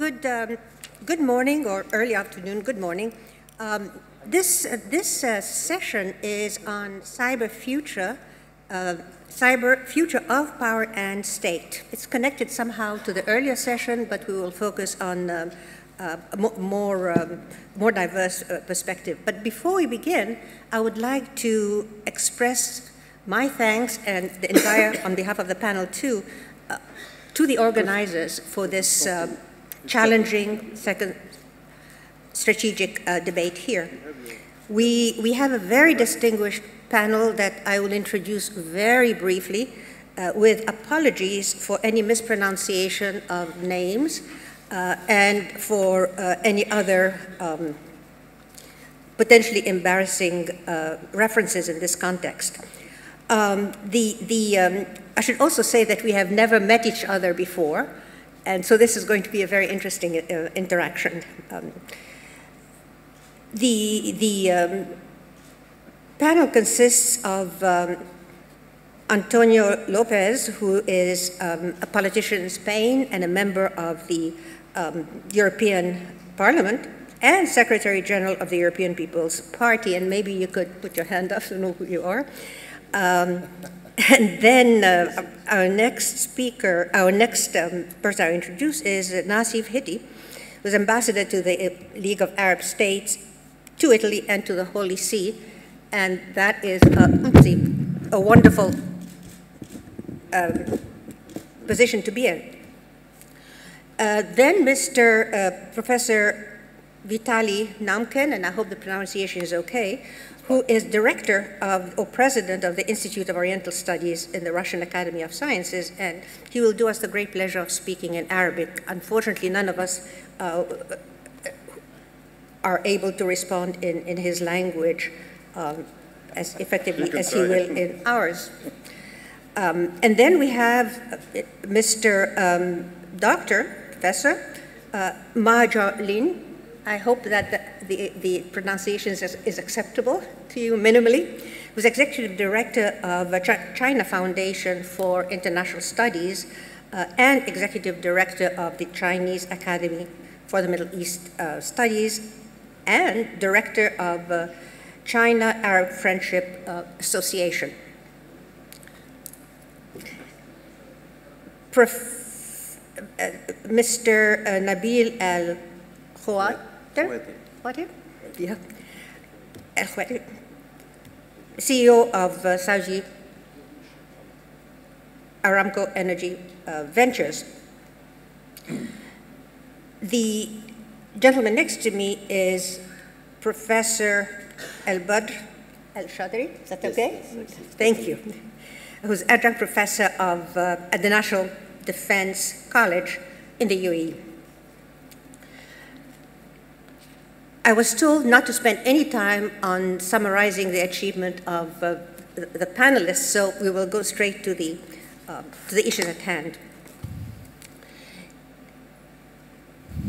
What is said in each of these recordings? Good morning, or early afternoon. Good morning. This session is on cyber future of power and state. It's connected somehow to the earlier session, but we will focus on more diverse perspective. But before we begin, I would like to express my thanks and the entire, on behalf of the panel too, to the organizers for this challenging second strategic debate here. We have a very distinguished panel that I will introduce very briefly, with apologies for any mispronunciation of names and for any other potentially embarrassing references in this context. I should also say that we have never met each other before, and so this is going to be a very interesting interaction. The panel consists of Antonio Lopez, who is a politician in Spain and a member of the European Parliament, and Secretary General of the European People's Party, and maybe you could put your hand up to know who you are. And then our next person I introduce is Nassif Hitti, who's ambassador to the League of Arab States, to Italy, and to the Holy See. And that is a wonderful position to be in. Then Mr. Professor Vitaly Naumkin, and I hope the pronunciation is okay, who is director of, or president of the Institute of Oriental Studies in the Russian Academy of Sciences, and he will do us the great pleasure of speaking in Arabic. Unfortunately, none of us are able to respond in his language as effectively as he will in ours. And then we have Mr. Professor Ma Xiaolin. I hope that the pronunciation is acceptable to you minimally, who's executive director of China Foundation for International Studies and executive director of the Chinese Academy for the Middle East Studies, and director of China-Arab Friendship Association. Mr. Nabil Al Khowaiter. Yeah. CEO of Saudi Aramco Energy Ventures. The gentleman next to me is Professor Al-Badr Al-Shateri. Is that okay? Yes. Thank you. Who's adjunct professor of, at the National Defense College in the UAE. I was told not to spend any time on summarizing the achievement of the panelists, so we will go straight to the issues at hand.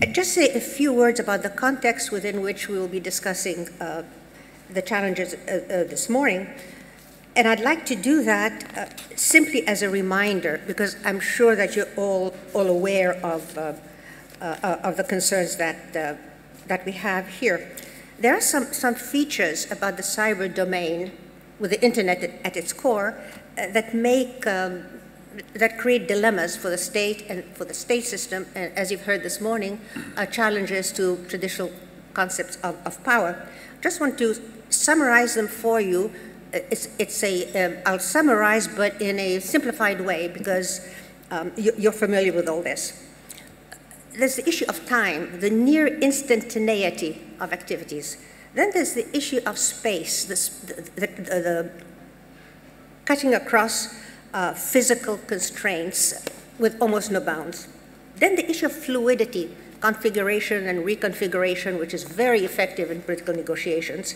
I'd just say a few words about the context within which we will be discussing the challenges this morning. And I'd like to do that simply as a reminder, because I'm sure that you're all aware of the concerns that that we have here. There are some features about the cyber domain with the internet at its core that make, that create dilemmas for the state and for the state system, and as you've heard this morning, are challenges to traditional concepts of power. Just want to summarize them for you. I'll summarize, but in a simplified way, because you're familiar with all this. There's the issue of time, the near instantaneity of activities. Then there's the issue of space, the cutting across physical constraints with almost no bounds. Then the issue of fluidity, configuration and reconfiguration, which is very effective in political negotiations.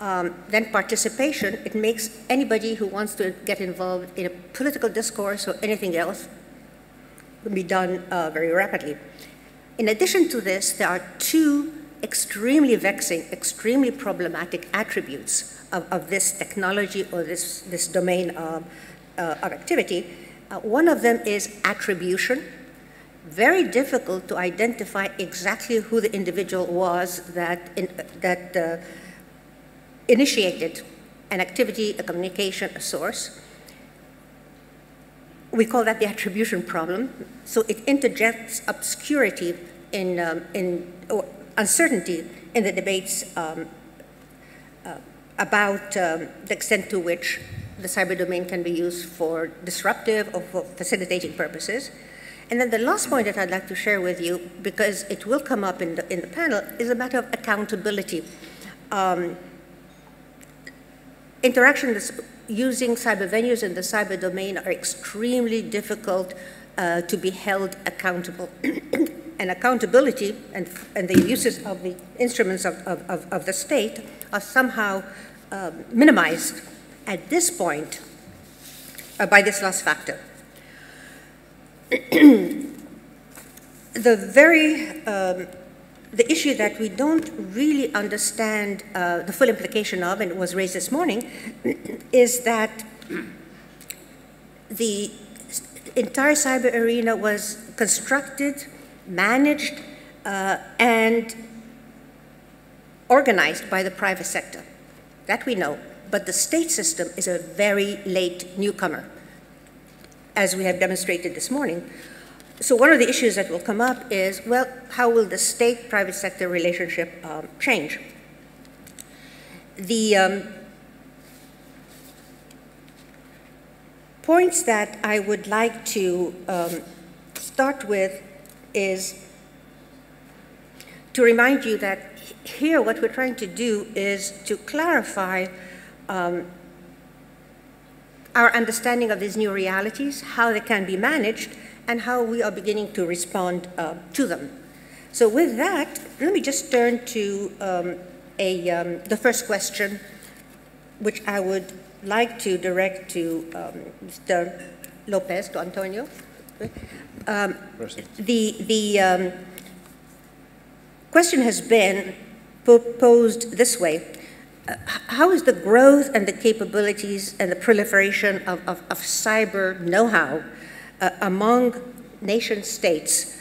Then participation, it makes anybody who wants to get involved in a political discourse or anything else be done very rapidly. In addition to this, there are two extremely vexing, extremely problematic attributes of this technology or this domain of activity. One of them is attribution, very difficult to identify exactly who the individual was that, initiated an activity, a communication, a source. We call that the attribution problem. So it interjects obscurity or uncertainty in the debates about the extent to which the cyber domain can be used for disruptive or for facilitating purposes. And then the last point that I'd like to share with you, because it will come up in the panel, is a matter of accountability. Interactions using cyber venues in the cyber domain are extremely difficult to be held accountable. And accountability and the uses of the instruments of the state are somehow minimized at this point by this last factor. The issue that we don't really understand the full implication of, and it was raised this morning, is that the entire cyber arena was constructed, managed, and organized by the private sector. That we know. But the state system is a very late newcomer, as we have demonstrated this morning. So one of the issues that will come up is, well, how will the state-private sector relationship change? The points that I would like to start with is to remind you that here what we're trying to do is to clarify our understanding of these new realities, how they can be managed, and how we are beginning to respond to them. So with that, let me just turn to the first question, which I would like to direct to Mr. Lopez, to Antonio. The question has been posed this way. How is the growth and the capabilities and the proliferation of cyber know-how among nation states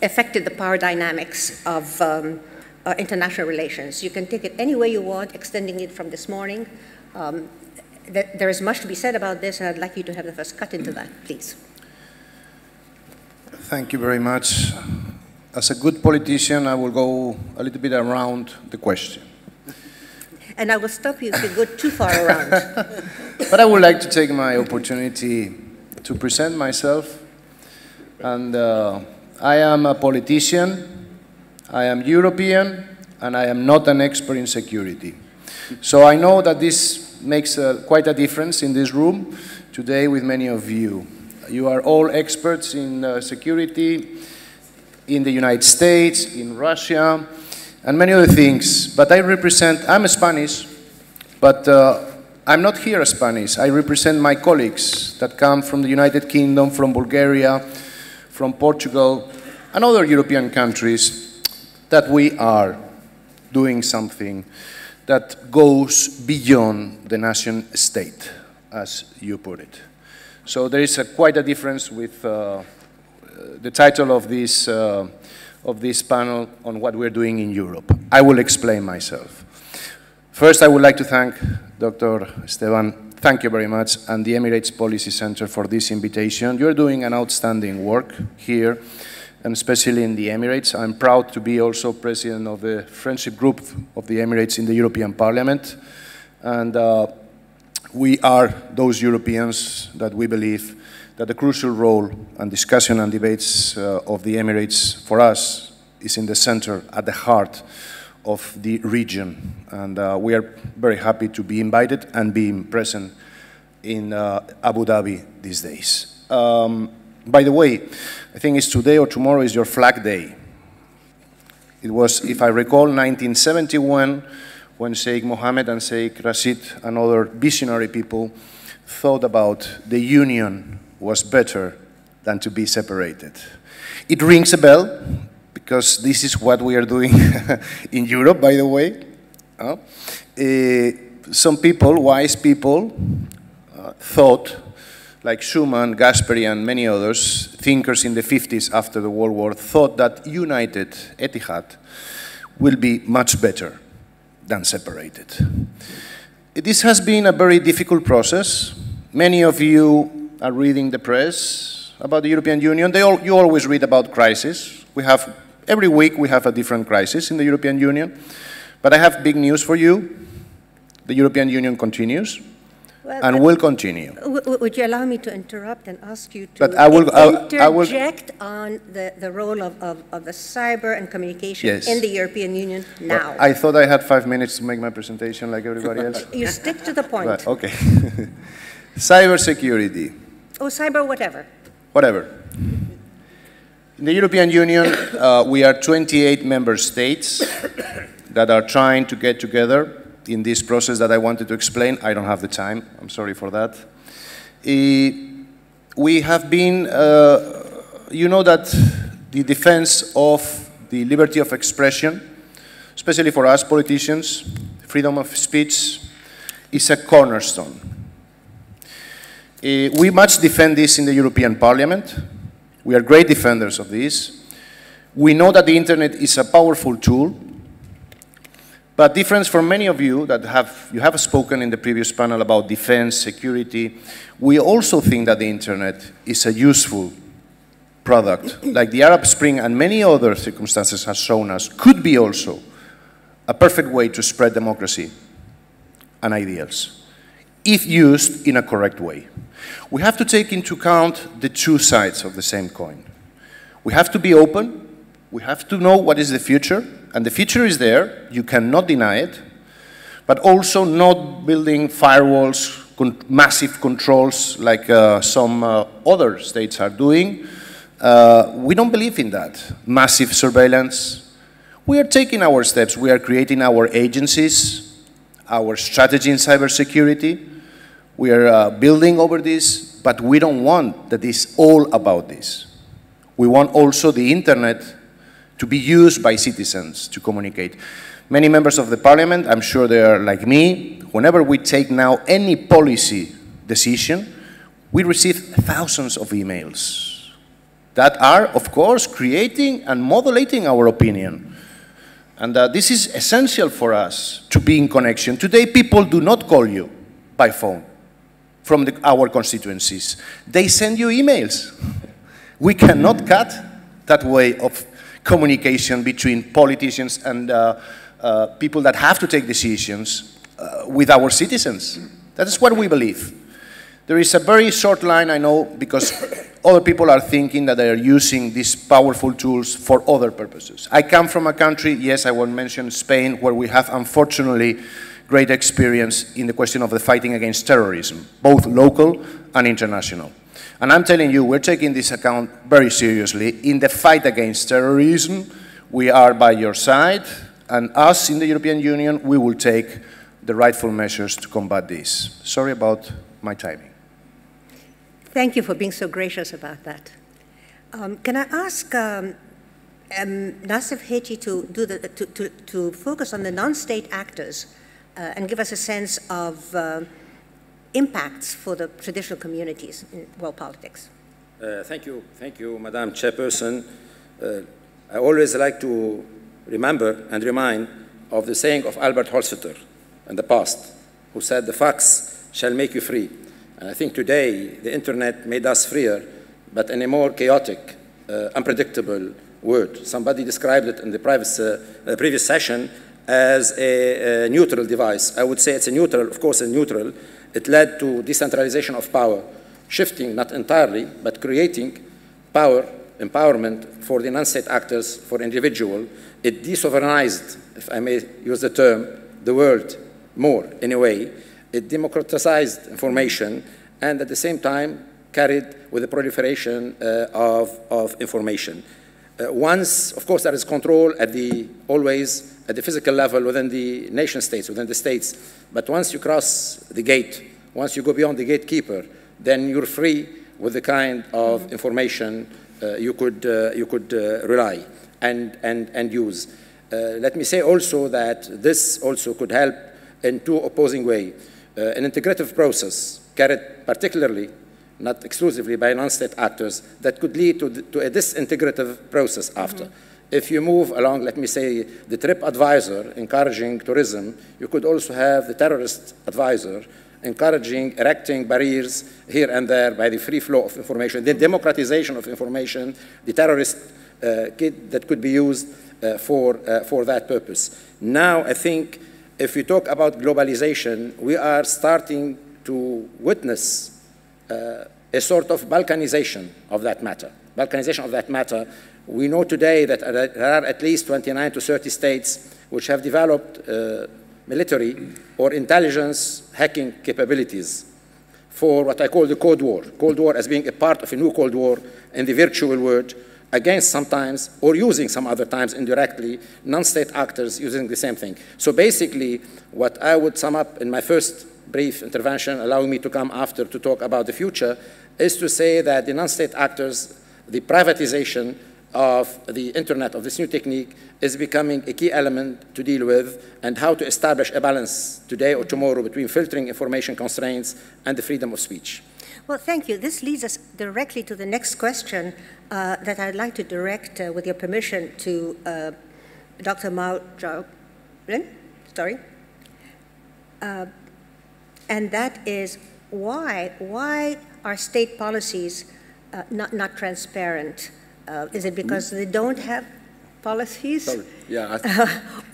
affected the power dynamics of international relations? You can take it any way you want, extending it from this morning. There is much to be said about this, and I'd like you to have the first cut into that, please. Thank you very much. As a good politician, I will go a little bit around the question. And I will stop you if you go too far around. But I would like to take my opportunity to present myself. And I am a politician, I am European, and I am not an expert in security. So I know that this makes quite a difference in this room today with many of you. You are all experts in security in the United States, in Russia, and many other things, but I'm Spanish, but I'm not here as Spanish. I represent my colleagues that come from the United Kingdom, from Bulgaria, from Portugal, and other European countries that we are doing something that goes beyond the nation state, as you put it. So there is quite a difference with the title of this panel on what we're doing in Europe. I will explain myself. First, I would like to thank Dr. Esteban. Thank you very much, and the Emirates Policy Center for this invitation. You're doing an outstanding work here, and especially in the Emirates. I'm proud to be also president of the Friendship Group of the Emirates in the European Parliament. And we are those Europeans that we believe that the crucial role and discussion and debates of the Emirates for us is in the center, at the heart of the region. And we are very happy to be invited and being present in Abu Dhabi these days. By the way, I think it's today or tomorrow is your flag day. It was, if I recall, 1971 when Sheikh Mohammed and Sheikh Rashid and other visionary people thought about the union was better than to be separated. It rings a bell, because this is what we are doing in Europe, by the way. Some people, wise people, thought like Schuman, Gasperi, and many others, thinkers in the 50s after the World War, thought that united Etihad will be much better than separated. This has been a very difficult process. Many of you are reading the press about the European Union. You always read about crisis. Every week we have a different crisis in the European Union. But I have big news for you. The European Union continues. Well, and will continue. Would you allow me to interrupt and ask you to interject on the role of the cyber and communication in the European Union now? Well, I thought I had 5 minutes to make my presentation like everybody else. You stick to the point. Right, okay. Cyber security. Oh, cyber whatever. Whatever. In the European Union, we are 28 member states that are trying to get together in this process that I wanted to explain. I don't have the time, I'm sorry for that. We have been, you know that the defense of the liberty of expression, especially for us politicians, freedom of speech, is a cornerstone. We must defend this in the European Parliament. We are great defenders of this. We know that the internet is a powerful tool. But different from many of you that have spoken in the previous panel about defense, security, we also think that the internet is a useful product, like the Arab Spring and many other circumstances has shown us, could be also a perfect way to spread democracy and ideals, if used in a correct way. We have to take into account the two sides of the same coin. We have to be open, we have to know what is the future, and the future is there, you cannot deny it, but also not building firewalls, massive controls like some other states are doing. We don't believe in that. Massive surveillance. We are taking our steps. We are creating our agencies, our strategy in cybersecurity. We are building over this, but we don't want that it's all about this. We want also the internet to be used by citizens to communicate. Many members of the parliament, I'm sure they are like me, whenever we take now any policy decision, we receive thousands of emails that are, of course, creating and modulating our opinion. And this is essential for us to be in connection. Today, people do not call you by phone from our constituencies. They send you emails. We cannot cut that way of communication between politicians and people that have to take decisions with our citizens. That is what we believe. There is a very short line, I know, because other people are thinking that they are using these powerful tools for other purposes. I come from a country, yes, I won't mention Spain, where we have, unfortunately, great experience in the question of the fighting against terrorism, both local and international. And I'm telling you, we're taking this account very seriously. In the fight against terrorism, we are by your side, and us in the European Union, we will take the rightful measures to combat this. Sorry about my timing. Thank you for being so gracious about that. Can I ask Nassif Hitti to focus on the non-state actors and give us a sense of impacts for the traditional communities in world politics? Thank you, Madam Chairperson. I always like to remember and remind of the saying of Albert Holstetter in the past, who said, "The facts shall make you free." And I think today the internet made us freer, but in a more chaotic, unpredictable world. Somebody described it in the previous session as a neutral device. I would say it's a neutral, of course, a neutral. It led to decentralization of power, shifting, not entirely, but creating power, empowerment for the non-state actors, for individuals. It de-sovereignized, if I may use the term, the world more, in a way. It democratized information, and at the same time, carried with the proliferation of information. Once, of course, there is control at the, always, at the physical level within the nation states, within the states. But once you cross the gate, once you go beyond the gatekeeper, then you're free with the kind of information you could rely and use. Let me say also that this also could help in two opposing ways. An integrative process carried particularly not exclusively by non-state actors, that could lead to a disintegrative process after. If you move along, let me say, the TripAdvisor encouraging tourism, you could also have the terrorist advisor encouraging, erecting barriers here and there by the free flow of information, the democratization of information, the terrorist kit that could be used for that purpose. Now, I think if you talk about globalization, we are starting to witness a sort of balkanization of that matter. Balkanization of that matter. We know today that there are at least 29 to 30 states which have developed military or intelligence hacking capabilities for what I call the Cold War. Cold War as being a part of a new Cold War in the virtual world against sometimes, or using some other times indirectly, non-state actors using the same thing. So basically, what I would sum up in my first brief intervention, allowing me to come after to talk about the future, is to say that the non-state actors, the privatization of the internet, of this new technique, is becoming a key element to deal with, and how to establish a balance today or tomorrow between filtering information constraints and the freedom of speech. Well, thank you. This leads us directly to the next question that I'd like to direct, with your permission, to Dr. Ma Xiaolin, sorry. And that is, why are state policies not transparent? Is it because they don't have policies? Sorry. Yeah,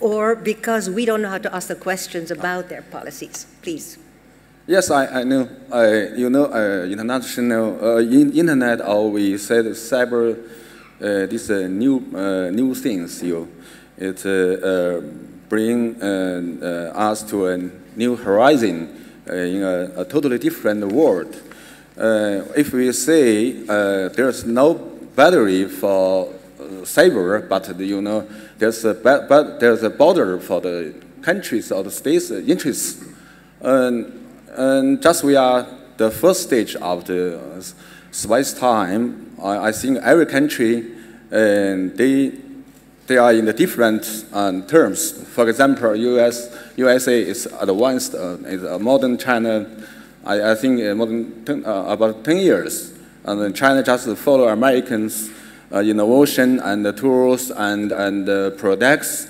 or because we don't know how to ask the questions about their policies? Please. Yes, I know. You know, international internet, or we said cyber, these new things. It bring us to a new horizon in a totally different world. If we say there's no battery for cyber, but you know, there's a border for the countries or the states' interests, and just we are the first stage of the space time. I think every country, and they are in the different terms. For example, USA is advanced, is a modern China. I think about 10 years. And then China just follow Americans' innovation and the tools and products.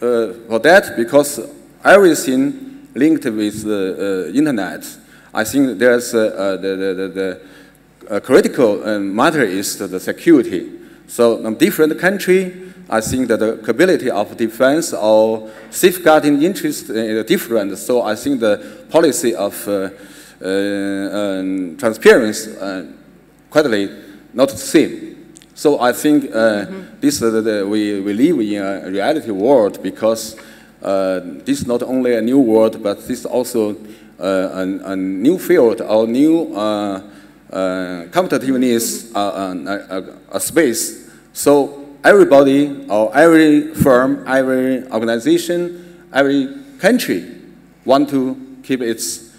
For that, because everything linked with the internet, I think there's the critical matter is the security. So different country, I think that the capability of defense or safeguarding interest is different. So I think the policy of transparency quietly not the same. So I think this we live in a reality world, because this is not only a new world, but this is also a new field, or new competitiveness, a space. So everybody, or every firm, every organization, every country want to keep its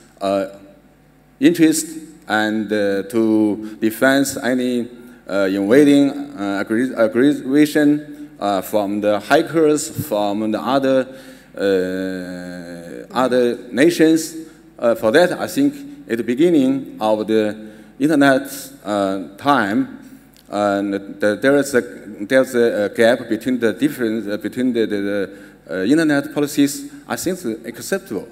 interest and to defense any invading aggression from the hackers, from the other nations. For that, I think at the beginning of the internet time, there's a gap between the difference between the internet policies. I think it's acceptable,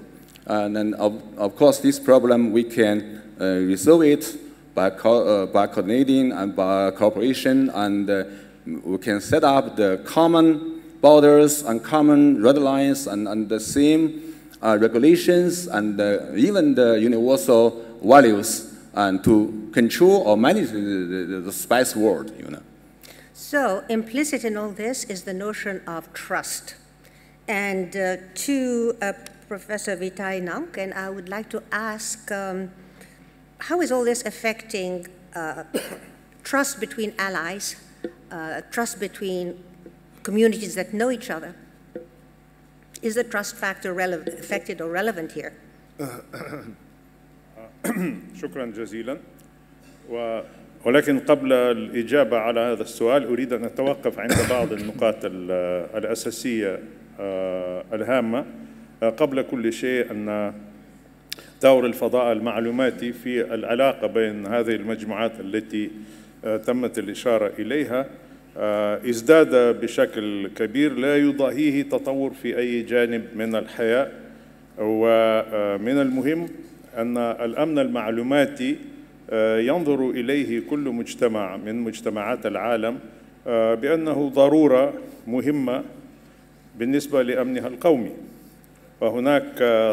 and of course this problem we can resolve it by coordinating and by cooperation, and we can set up the common borders and common red lines, and the same regulations, and even the universal values, and to control or manage the space world, you know. So implicit in all this is the notion of trust. And to Professor Vitaly Naumkin, I would like to ask, how is all this affecting trust between allies, trust between communities that know each other? Is the trust factor affected or relevant here? شكرا جزيلا. ولكن قبل الإجابة على هذا السؤال أريد أن أتوقف عند بعض النقاط الأساسية الهامة. قبل كل شيء أن دور الفضاء المعلوماتي في العلاقة بين هذه المجموعات التي تمت الإشارة إليها ازداد بشكل كبير لا يضاهيه تطور في أي جانب من الحياة. ومن المهم أن الأمن المعلوماتي ينظر إليه كل مجتمع من مجتمعات العالم بأنه ضرورة مهمة بالنسبة لأمنها القومي. وهناك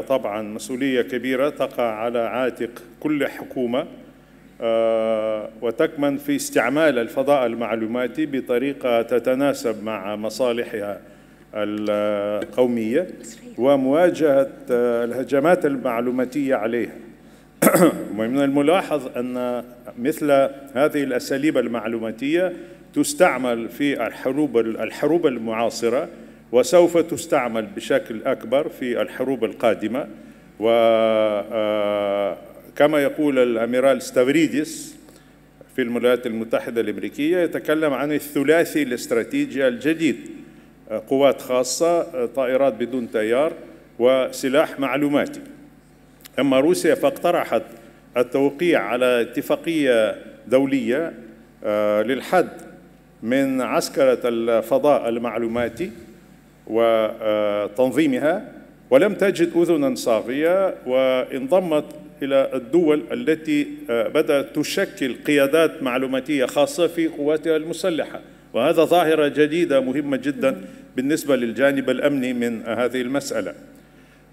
طبعاً مسؤولية كبيرة تقع على عاتق كل حكومة وتكمن في استعمال الفضاء المعلوماتي بطريقة تتناسب مع مصالحها القومية ومواجهة الهجمات المعلوماتية عليها. ومن الملاحظ أن مثل هذه الأساليب المعلوماتية تستعمل في الحروب المعاصرة وسوف تستعمل بشكل أكبر في الحروب القادمة. وكما يقول الأميرال ستافريديس في الولايات المتحدة الأمريكية يتكلم عن الثلاثي الاستراتيجي الجديد: قوات خاصة، طائرات بدون طيار، وسلاح معلوماتي. أما روسيا فاقترحت التوقيع على اتفاقية دولية للحد من عسكرة الفضاء المعلوماتي وتنظيمها، ولم تجد أذناً صاغية، وانضمت إلى الدول التي بدأت تشكل قيادات معلوماتية خاصة في قواتها المسلحة. وهذا ظاهرة جديدة مهمة جداً بالنسبة للجانب الأمني من هذه المسألة.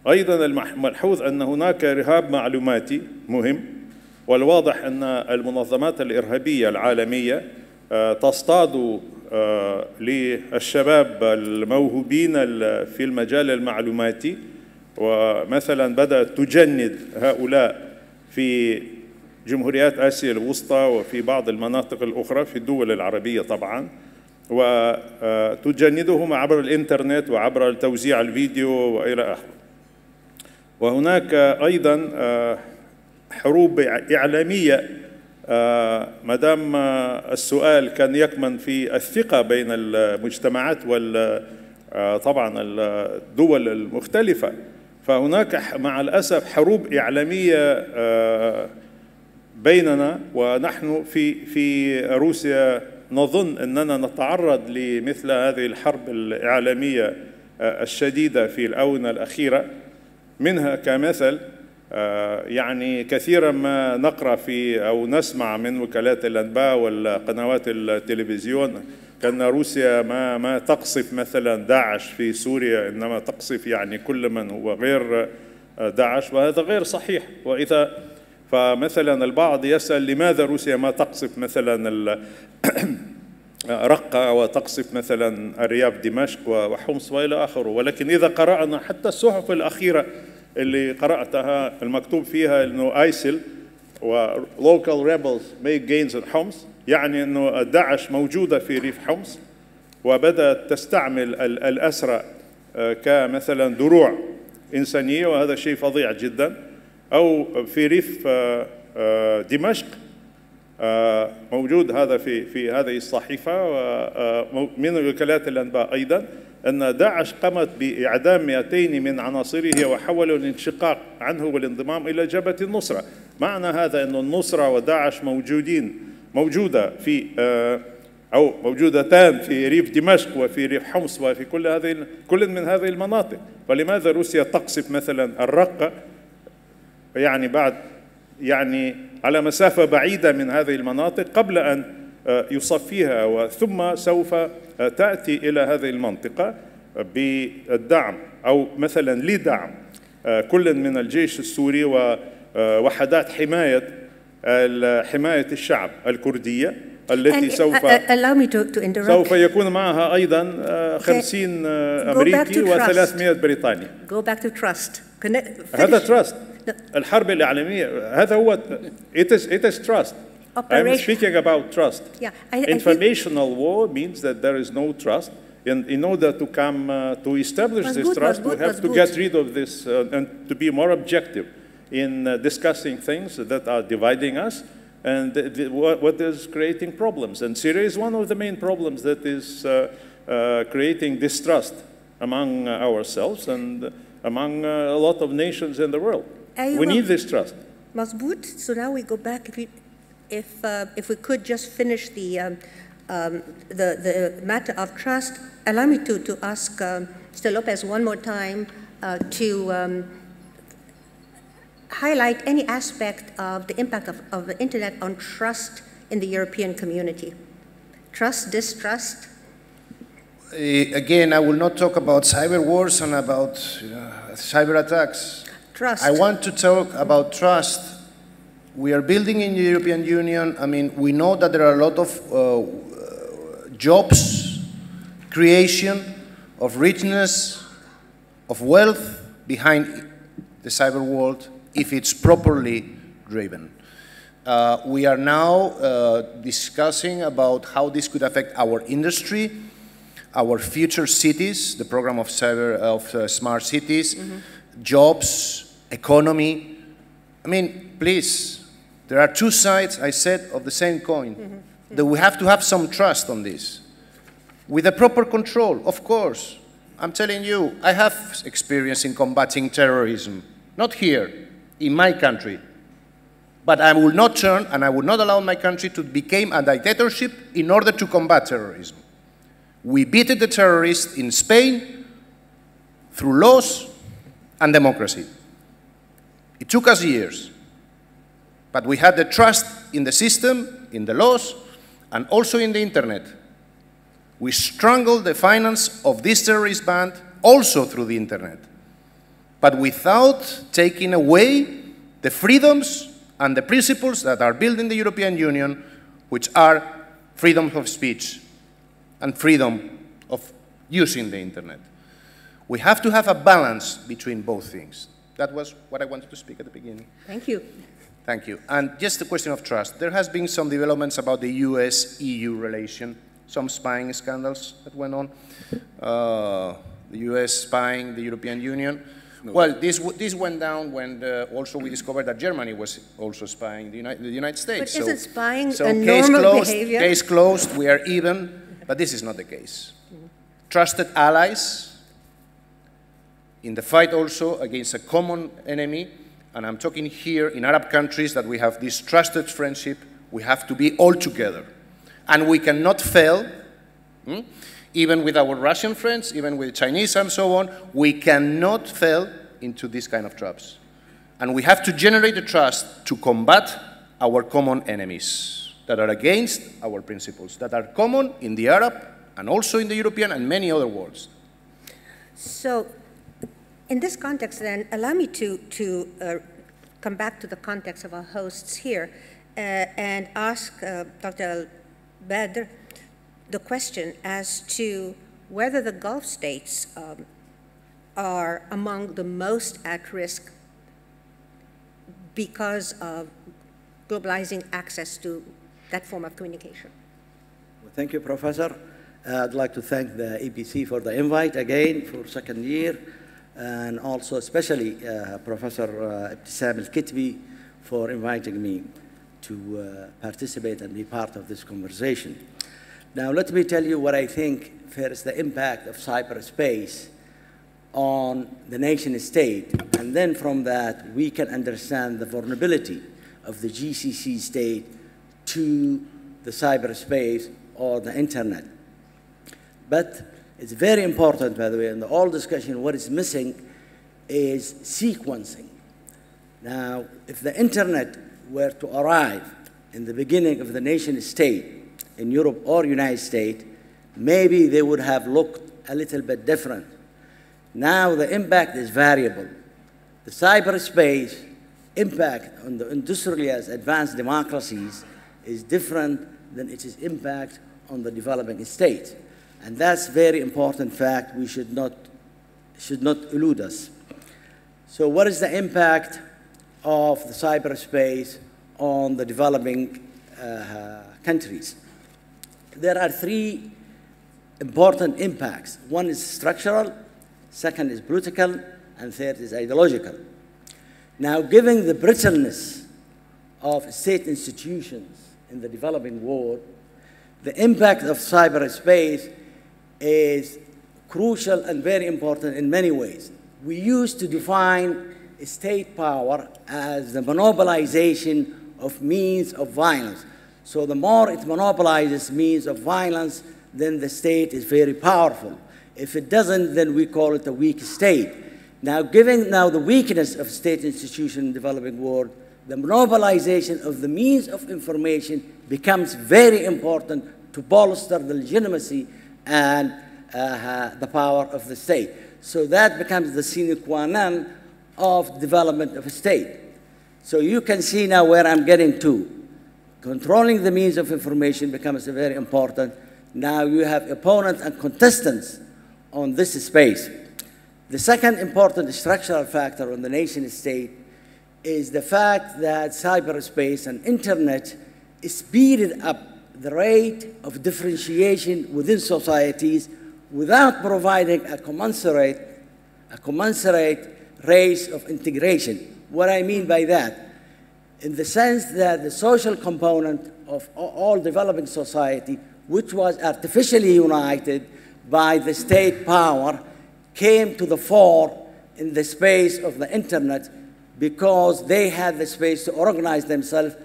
أيضاً الملحوظ أن هناك رهاب معلوماتي مهم، والواضح أن المنظمات الإرهابية العالمية تصطاد للشباب الموهوبين في المجال المعلوماتي، ومثلاً بدأت تجند هؤلاء في جمهوريات آسيا الوسطى وفي بعض المناطق الأخرى في الدول العربية طبعاً، وتجندهم عبر الإنترنت وعبر توزيع الفيديو وإلى آخره. وهناك أيضاً حروب إعلامية. مدام السؤال كان يكمن في الثقة بين المجتمعات وطبعاً الدول المختلفة، فهناك مع الأسف حروب إعلامية بيننا، ونحن في روسيا نظن أننا نتعرض لمثل هذه الحرب الإعلامية الشديدة في الآونة الأخيرة. منها كمثل يعني كثيراً ما نقرأ في أو نسمع من وكالات الأنباء والقنوات التلفزيون كأن روسيا ما تقصف مثلاً داعش في سوريا، إنما تقصف يعني كل من هو غير داعش، وهذا غير صحيح. وإذا فمثلاً البعض يسأل لماذا روسيا ما تقصف مثلاً رقة وتقصف مثلاً أرياف دمشق وحمص وإلى آخره، ولكن إذا قرأنا حتى الصحف الأخيرة اللي قرأتها المكتوب فيها أنه آيسل ولوكال ريبلز ميك جينز إن حمص، يعني أنه داعش موجودة في ريف حمص وبدأت تستعمل الأسرى كمثلاً دروع إنسانية، وهذا شيء فظيع جداً. أو في ريف دمشق موجود هذا في هذه الصحيفة ومن وكالات الأنباء أيضاً أن داعش قامت بإعدام 200 من عناصره وحولوا الانشقاق عنه والانضمام إلى جبهة النصرة. معنى هذا أن النصرة وداعش موجودتان في ريف دمشق وفي ريف حمص وفي كل من هذه المناطق. فلماذا روسيا تقصف مثلاً الرقة يعني بعد يعني على مسافة بعيدة من هذه المناطق قبل أن يصفيها، وثم سوف تأتي إلى هذه المنطقة بالدعم أو مثلاً لدعم كل من الجيش السوري ووحدات حماية الشعب الكردية التي سوف يكون معها أيضاً 50 أمريكي و300 بريطاني. هذا تراست. الحرب الإعلامية هذا هو it is trust. I'm speaking about trust. Yeah, informational war means that there is no trust. And in order to come to establish this trust, we have to get rid of this and to be more objective in discussing things that are dividing us and what is creating problems. And Syria is one of the main problems that is creating distrust among ourselves and among a lot of nations in the world. We need this trust. Mazboot. So now we go back. If we could just finish the matter of trust, allow me to ask Mr. Lopez one more time to highlight any aspect of the impact of the internet on trust in the European community. Trust, distrust. Again, I will not talk about cyber wars and about cyber attacks. Trust. I want to talk about trust. We are building in the European Union. I mean, we know that there are a lot of jobs, creation of richness, of wealth behind the cyber world if it's properly driven. We are now discussing about how this could affect our industry, our future cities, the program of smart cities, jobs, economy. I mean, please, there are two sides, I said, of the same coin. That we have to have some trust on this. With a proper control, of course. I'm telling you, I have experience in combating terrorism. Not here, in my country. But I will not turn and I will not allow my country to become a dictatorship in order to combat terrorism. We beat the terrorists in Spain through laws and democracy. It took us years, but we had the trust in the system, in the laws, and also in the internet. We strangled the finance of this terrorist band also through the internet, but without taking away the freedoms and the principles that are built in the European Union, which are freedom of speech and freedom of using the internet. We have to have a balance between both things. That was what I wanted to speak at the beginning. Thank you. Thank you. And just the question of trust. There has been some developments about the US-EU relation, some spying scandals that went on, the US spying the European Union. No. Well, this went down when also we discovered that Germany was also spying the United States. But isn't spying a normal behavior? Case closed, we are even, but this is not the case. Trusted allies in the fight also against a common enemy, and I'm talking here in Arab countries that we have this trusted friendship, we have to be all together. And we cannot fail. Even with our Russian friends, even with Chinese and so on, we cannot fall into these kind of traps. And we have to generate the trust to combat our common enemies that are against our principles, that are common in the Arab and also in the European and many other worlds. So in this context then, allow me to come back to the context of our hosts here and ask Dr. Al-Badr the question as to whether the Gulf states are among the most at risk because of globalizing access to that form of communication. Well, thank you, Professor. I'd like to thank the EPC for the invite again for second year, and also especially Professor Ibtisam Al Kitbi for inviting me to participate and be part of this conversation. Now, let me tell you what I think first, the impact of cyberspace on the nation state. And then from that, we can understand the vulnerability of the GCC state to the cyberspace or the internet. But it's very important, by the way, in the whole discussion, what is missing is sequencing. Now, if the internet were to arrive in the beginning of the nation state, in Europe or United States, maybe they would have looked a little bit different. Now the impact is variable. The cyberspace impact on the industrialized advanced democracies is different than its impact on the developing states. And that's a very important fact we should not elude us. So what is the impact of the cyberspace on the developing countries? There are three important impacts. One is structural, second is political, and third is ideological. Now, given the brittleness of state institutions in the developing world, the impact of cyberspace is crucial and very important in many ways. We used to define state power as the monopolization of means of violence. So the more it monopolizes means of violence, then the state is very powerful. If it doesn't, then we call it a weak state. Now, given now the weakness of state institution in the developing world, the monopolization of the means of information becomes very important to bolster the legitimacy and the power of the state. So that becomes the sine qua non of development of a state. So you can see now where I'm getting to. Controlling the means of information becomes very important. Now you have opponents and contestants on this space. The second important structural factor on the nation state is the fact that cyberspace and internet speeded up the rate of differentiation within societies without providing a commensurate rate of integration. What I mean by that, in the sense that the social component of all developing society, which was artificially united by the state power, came to the fore in the space of the internet, because they had the space to organize themselves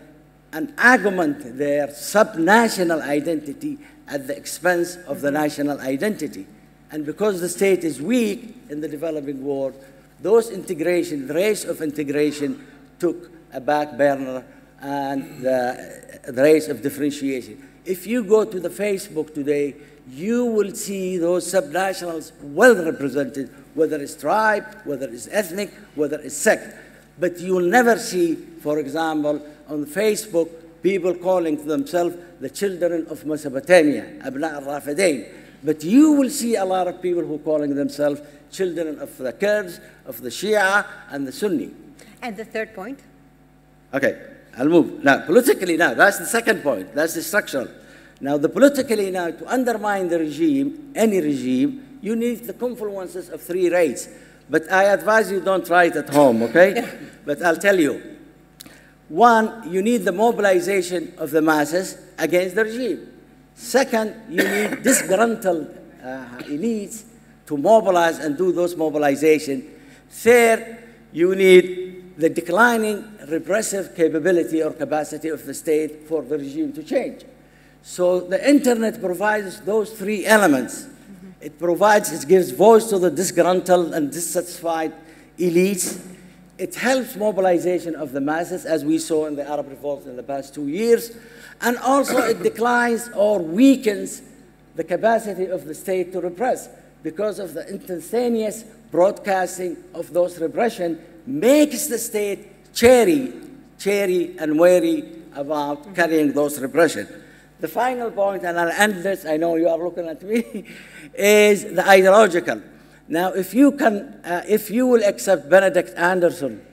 and augment their subnational identity at the expense of the national identity. And because the state is weak in the developing world, those integration, the race of integration, took a back burner, and the race of differentiation. If you go to the Facebook today, you will see those subnationals well represented, whether it's tribe, whether it's ethnic, whether it's sect. But you'll never see, for example, on Facebook, people calling themselves the children of Mesopotamia, Abna al-Rafadain. But you will see a lot of people who calling themselves children of the Kurds, of the Shia, and the Sunni. And the third point? Okay, I'll move. Now, politically now, that's the second point. That's the structural. Now, politically now, to undermine the regime, any regime, you need the confluences of three rates. But I advise you don't try it at home, okay? But I'll tell you. One, you need the mobilization of the masses against the regime. Second, you need disgruntled elites to mobilize and do those mobilization. Third, you need the declining repressive capability or capacity of the state for the regime to change. So the internet provides those three elements. It provides, it gives voice to the disgruntled and dissatisfied elites. It helps mobilization of the masses, as we saw in the Arab revolt in the past 2 years. And also it declines or weakens the capacity of the state to repress, because of the instantaneous broadcasting of those repression makes the state chary and wary about carrying those repression. The final point, and I'll end this, I know you are looking at me, is the ideological. Now, if you will accept Benedict Anderson,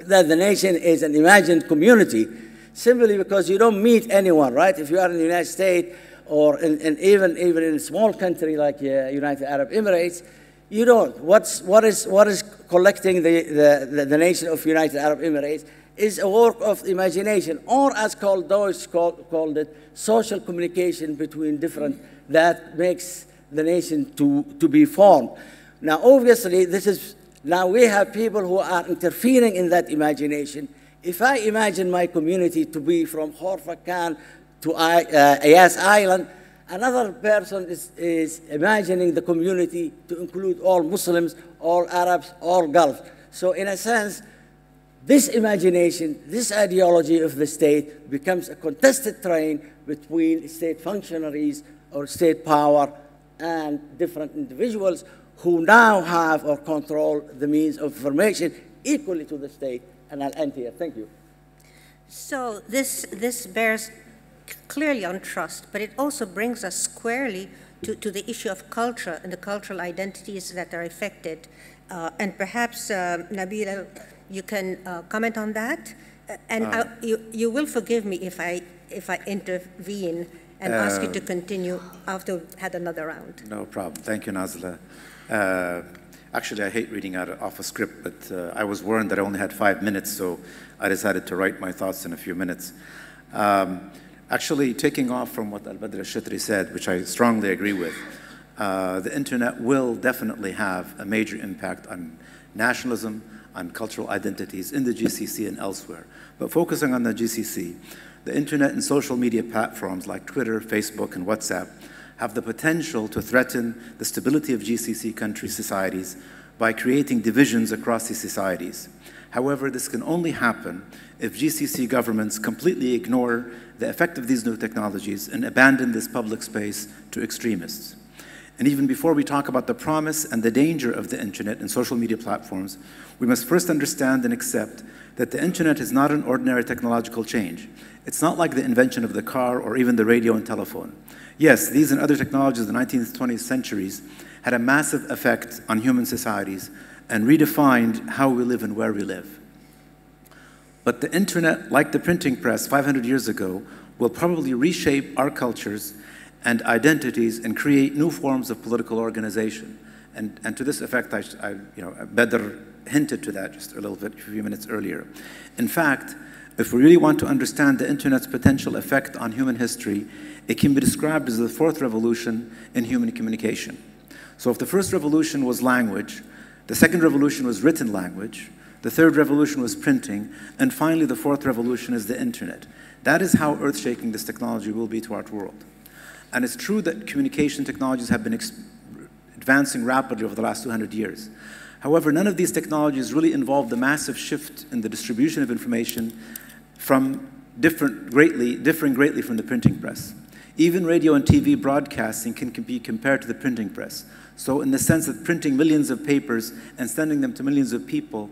that the nation is an imagined community, simply because you don't meet anyone, right? If you are in the United States or even in a small country like United Arab Emirates, you don't. What is collecting the nation of United Arab Emirates is a work of imagination, or as Karl Deutsch called it, social communication between different, that makes the nation to be formed. Now, obviously, now we have people who are interfering in that imagination. If I imagine my community to be from Khorfakkan to Ayas Island, another person is imagining the community to include all Muslims, all Arabs, all Gulf. So in a sense, this imagination, this ideology of the state becomes a contested terrain between state functionaries or state power and different individuals who now have or control the means of information equally to the state. And I'll end here. Thank you. So this bears clearly on trust, but it also brings us squarely to the issue of culture and the cultural identities that are affected. And perhaps, Nabil, you can comment on that. And you will forgive me if I intervene and ask you to continue after we've had another round. No problem. Thank you, Nazla. Actually, I hate reading off a script, but I was warned that I only had 5 minutes, so I decided to write my thoughts in a few minutes. Actually, taking off from what Al-Badr Al-Shateri said, which I strongly agree with, the internet will definitely have a major impact on nationalism, on cultural identities in the GCC and elsewhere. But focusing on the GCC, the internet and social media platforms like Twitter, Facebook, and WhatsApp have the potential to threaten the stability of GCC country societies by creating divisions across these societies. However, this can only happen if GCC governments completely ignore the effect of these new technologies and abandon this public space to extremists. And even before we talk about the promise and the danger of the internet and social media platforms, we must first understand and accept that the internet is not an ordinary technological change. It's not like the invention of the car or even the radio and telephone. Yes, these and other technologies in the 19th and 20th centuries had a massive effect on human societies and redefined how we live and where we live. But the internet, like the printing press 500 years ago, will probably reshape our cultures and identities and create new forms of political organization. And to this effect, Badr hinted to that just a little bit, a few minutes earlier. In fact, if we really want to understand the internet's potential effect on human history, it can be described as the fourth revolution in human communication. So if the first revolution was language, the second revolution was written language, the third revolution was printing, and finally the fourth revolution is the internet. That is how earth-shaking this technology will be to our world. And it's true that communication technologies have been advancing rapidly over the last 200 years. However, none of these technologies really involved the massive shift in the distribution of information from differing greatly from the printing press. Even radio and TV broadcasting can be compared to the printing press. So in the sense that printing millions of papers and sending them to millions of people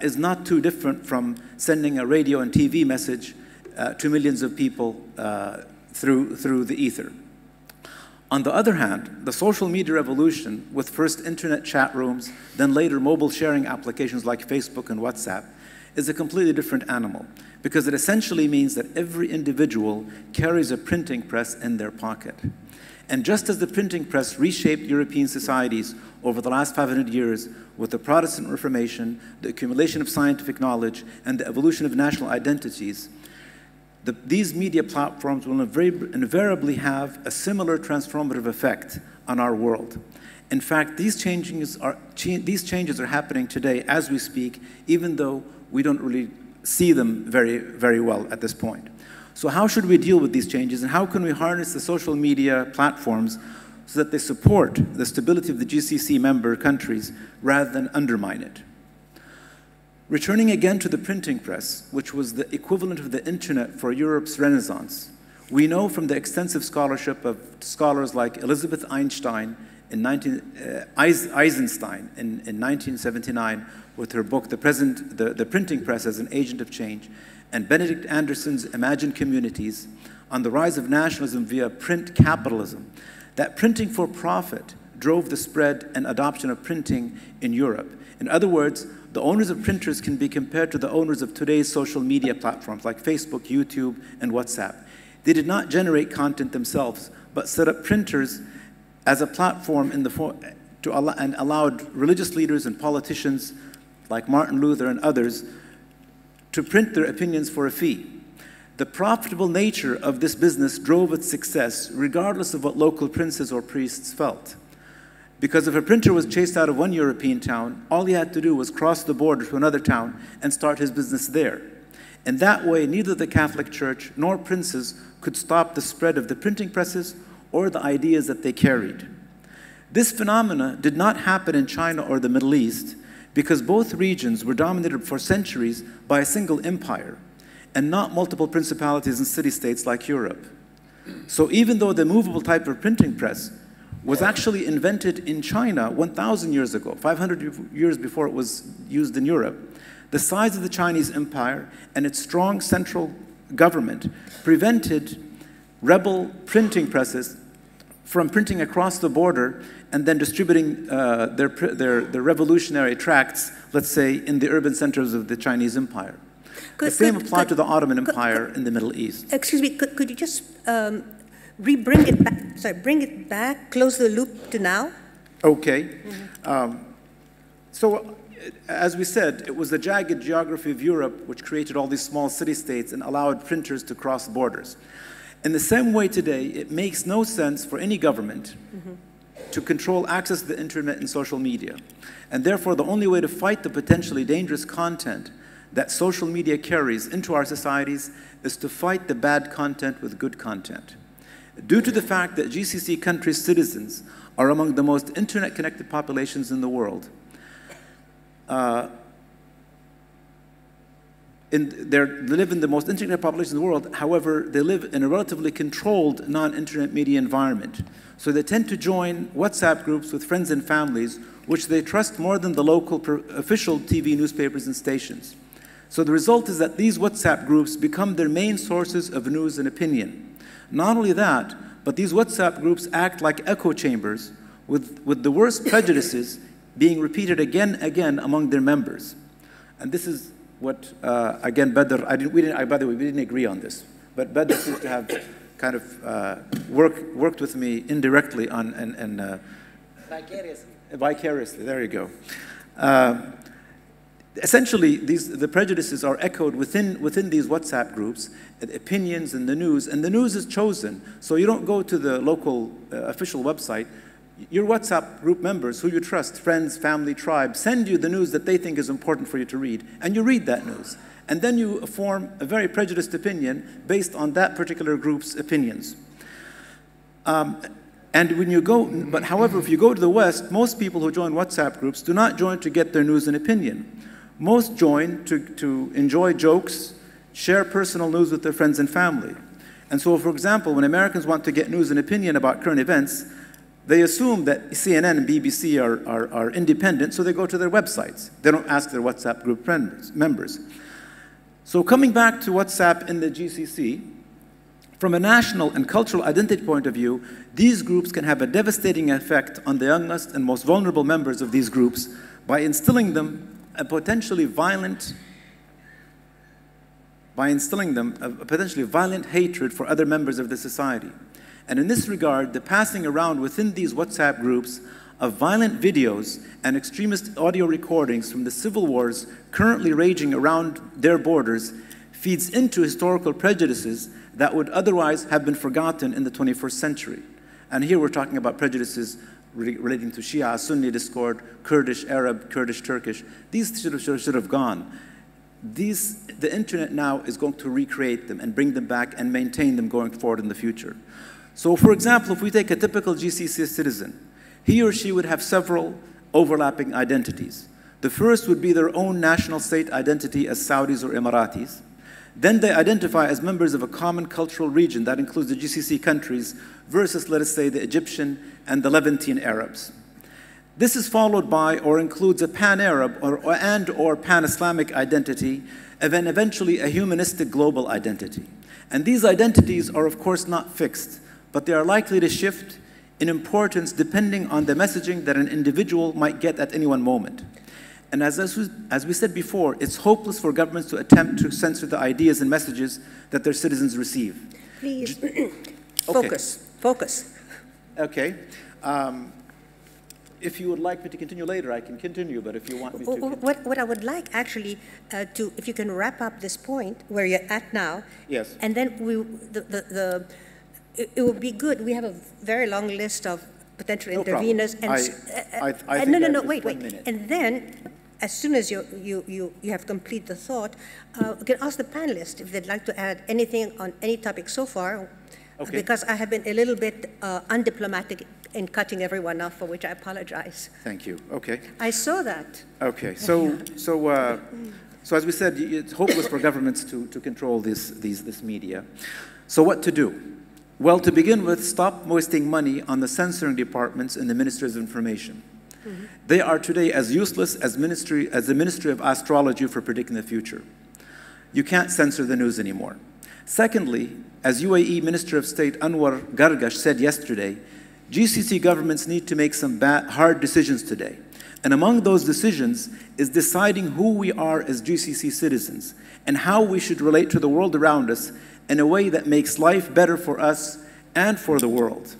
is not too different from sending a radio and TV message to millions of people through the ether. On the other hand, the social media revolution, with first internet chat rooms, then later mobile sharing applications like Facebook and WhatsApp, is a completely different animal, because it essentially means that every individual carries a printing press in their pocket. And just as the printing press reshaped European societies over the last 500 years with the Protestant Reformation, the accumulation of scientific knowledge, and the evolution of national identities, these media platforms will invariably have a similar transformative effect on our world. In fact, these changes are happening today as we speak, even though we don't really see them very, very well at this point. So how should we deal with these changes, and how can we harness the social media platforms so that they support the stability of the GCC member countries rather than undermine it? Returning again to the printing press, which was the equivalent of the internet for Europe's Renaissance, we know from the extensive scholarship of scholars like Elizabeth Einstein Eisenstein in 1979 with her book, The Printing Press as an Agent of Change, and Benedict Anderson's Imagined Communities on the Rise of Nationalism via Print Capitalism, that printing for profit drove the spread and adoption of printing in Europe. In other words, the owners of printers can be compared to the owners of today's social media platforms like Facebook, YouTube, and WhatsApp. They did not generate content themselves, but set up printers as a platform and allowed religious leaders and politicians like Martin Luther and others to print their opinions for a fee. The profitable nature of this business drove its success, regardless of what local princes or priests felt. Because if a printer was chased out of one European town, all he had to do was cross the border to another town and start his business there. In that way, neither the Catholic Church nor princes could stop the spread of the printing presses or the ideas that they carried. This phenomena did not happen in China or the Middle East, because both regions were dominated for centuries by a single empire and not multiple principalities and city-states like Europe. So even though the movable type of printing press was actually invented in China 1,000 years ago, 500 years before it was used in Europe, the size of the Chinese empire and its strong central government prevented rebel printing presses from printing across the border and then distributing their revolutionary tracts, let's say, in the urban centers of the Chinese empire. The same applied to the Ottoman Empire in the Middle East. Excuse me, could you just bring it back, close the loop to now? Okay. Mm-hmm. So as we said, it was the jagged geography of Europe which created all these small city-states and allowed printers to cross borders. In the same way today, it makes no sense for any government, mm-hmm, to control access to the internet and social media. And therefore, the only way to fight the potentially dangerous content that social media carries into our societies is to fight the bad content with good content. Due to the fact that GCC countries' citizens are among the most internet-connected populations in the world, they live in the most internet population in the world. However, they live in a relatively controlled non-internet media environment. So they tend to join WhatsApp groups with friends and families, which they trust more than the local official TV newspapers and stations. So the result is that these WhatsApp groups become their main sources of news and opinion. Not only that, but these WhatsApp groups act like echo chambers, with the worst prejudices being repeated again and again among their members. And this is what, again, Badr, by the way, we didn't agree on this, but Badr seems to have kind of worked with me indirectly on, and vicariously, there you go. Essentially, the prejudices are echoed within these WhatsApp groups, opinions in the news, and the news is chosen. So you don't go to the local official website. Your WhatsApp group members, who you trust, friends, family, tribe, send you the news that they think is important for you to read, and you read that news. And then you form a very prejudiced opinion based on that particular group's opinions. However, if you go to the West, most people who join WhatsApp groups do not join to get their news and opinion. Most join to enjoy jokes, share personal news with their friends and family. And so, for example, when Americans want to get news and opinion about current events, they assume that CNN and BBC are independent, so they go to their websites. They don't ask their WhatsApp group members. So coming back to WhatsApp in the GCC, from a national and cultural identity point of view, these groups can have a devastating effect on the youngest and most vulnerable members of these groups by instilling them a potentially violent hatred for other members of the society. And in this regard, the passing around within these WhatsApp groups of violent videos and extremist audio recordings from the civil wars currently raging around their borders feeds into historical prejudices that would otherwise have been forgotten in the 21st century. And here we're talking about prejudices relating to Shia, Sunni discord, Kurdish, Arab, Kurdish, Turkish. These should have gone. The internet now is going to recreate them and bring them back and maintain them going forward in the future. So, for example, if we take a typical GCC citizen, he or she would have several overlapping identities. The first would be their own national state identity as Saudis or Emiratis. Then they identify as members of a common cultural region that includes the GCC countries versus, let us say, the Egyptian and the Levantine Arabs. This is followed by or includes a pan-Arab or pan-Islamic identity, and then eventually a humanistic global identity. And these identities are, of course, not fixed, but they are likely to shift in importance depending on the messaging that an individual might get at any one moment. And as we said before, it's hopeless for governments to attempt to censor the ideas and messages that their citizens receive. Please, focus. Okay. If you would like me to continue later, I can continue, but if you want me to... What I would like, actually, if you can wrap up this point where you're at now, yes, and then it would be good. We have a very long list of potential interveners. No and I no, wait. And then, as soon as you have complete the thought, you can ask the panelists if they'd like to add anything on any topic so far, okay, because I have been a little bit undiplomatic in cutting everyone off, for which I apologize. Thank you. Okay. I saw that. Okay. So as we said, it's hopeless for governments to control this media. So what to do? Well, to begin with, stop wasting money on the censoring departments in the Ministries of Information. Mm-hmm. They are today as useless as the Ministry of Astrology for predicting the future. You can't censor the news anymore. Secondly, as UAE Minister of State Anwar Gargash said yesterday, GCC governments need to make some hard decisions today. And among those decisions is deciding who we are as GCC citizens and how we should relate to the world around us in a way that makes life better for us and for the world.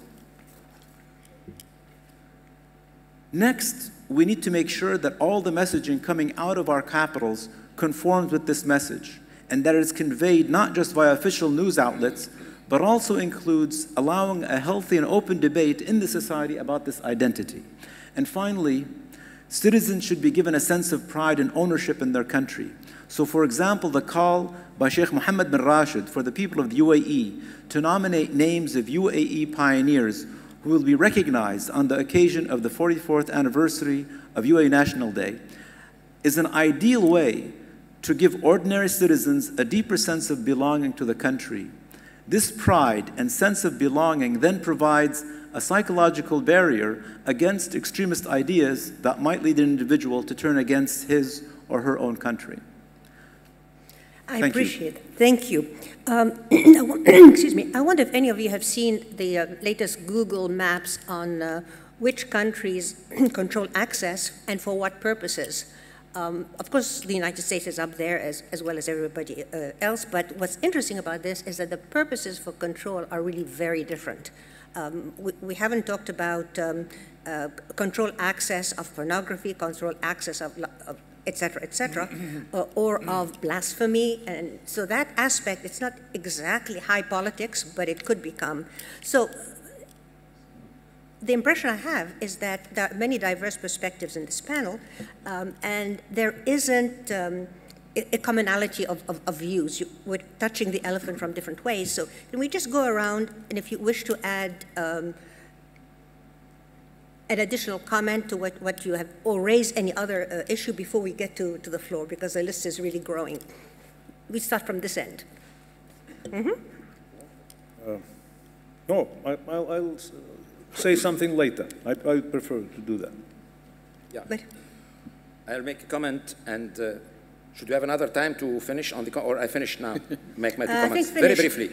Next, we need to make sure that all the messaging coming out of our capitals conforms with this message and that it is conveyed not just via official news outlets, but also includes allowing a healthy and open debate in the society about this identity. And finally, citizens should be given a sense of pride and ownership in their country. So, for example, the call by Sheikh Mohammed bin Rashid for the people of the UAE to nominate names of UAE pioneers who will be recognized on the occasion of the 44th anniversary of UAE National Day is an ideal way to give ordinary citizens a deeper sense of belonging to the country. This pride and sense of belonging then provides a psychological barrier against extremist ideas that might lead an individual to turn against his or her own country. I appreciate it. Thank you. Excuse me. I wonder if any of you have seen the latest Google Maps on which countries control access and for what purposes. Of course, the United States is up there as well as everybody else, but what's interesting about this is that the purposes for control are really very different. We haven't talked about control access of pornography, control access of et cetera, et cetera, or of blasphemy. And so that aspect, it's not exactly high politics, but it could become. So the impression I have is that there are many diverse perspectives in this panel, and there isn't a commonality of views. We're touching the elephant from different ways. So can we just go around, and if you wish to add an additional comment to what you have, or raise any other issue before we get to the floor, because the list is really growing. We start from this end. No, I'll say something later. I prefer to do that. Yeah. But I'll make a comment, and should you have another time to finish on the, or I finish now? Make my two comments very briefly.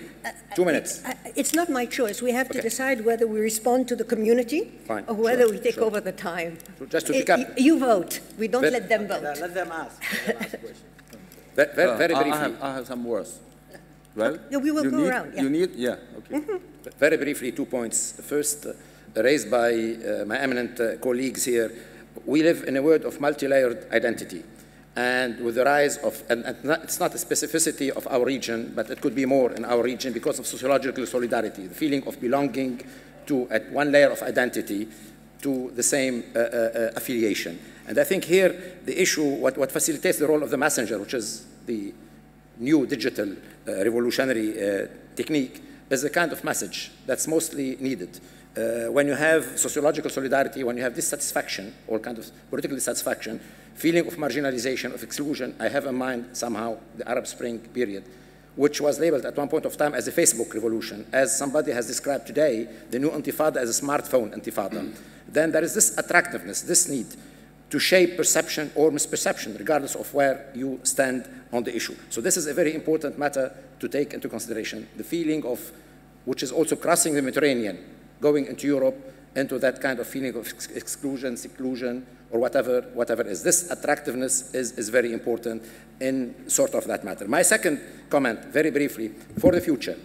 2 minutes. It's not my choice. We have to decide whether we respond to the community or whether we take over the time. So just to pick up. You vote. We don't let them vote. Let them ask. Questions. Very briefly. I have some words. Well, we will go around. Yeah. You need, okay. Very briefly, 2 points. First, raised by my eminent colleagues here, we live in a world of multi-layered identity. And with the rise of, it's not a specificity of our region, but it could be more in our region because of sociological solidarity, the feeling of belonging to one layer of identity to the same affiliation. And I think here the issue, what facilitates the role of the messenger, which is the new digital revolutionary technique, is a kind of message that's mostly needed. When you have sociological solidarity, when you have dissatisfaction, all kind of political dissatisfaction, feeling of marginalization, of exclusion, I have in mind somehow the Arab Spring period, which was labeled at one point of time as a Facebook revolution. As somebody has described today, the new intifada as a smartphone intifada. Then there is this attractiveness, this need to shape perception or misperception, regardless of where you stand on the issue. So this is a very important matter to take into consideration. The feeling of, which is also crossing the Mediterranean, going into Europe, into that kind of feeling of exclusion, seclusion, or whatever is. This attractiveness is very important in sort of that matter. My second comment, very briefly, for the future,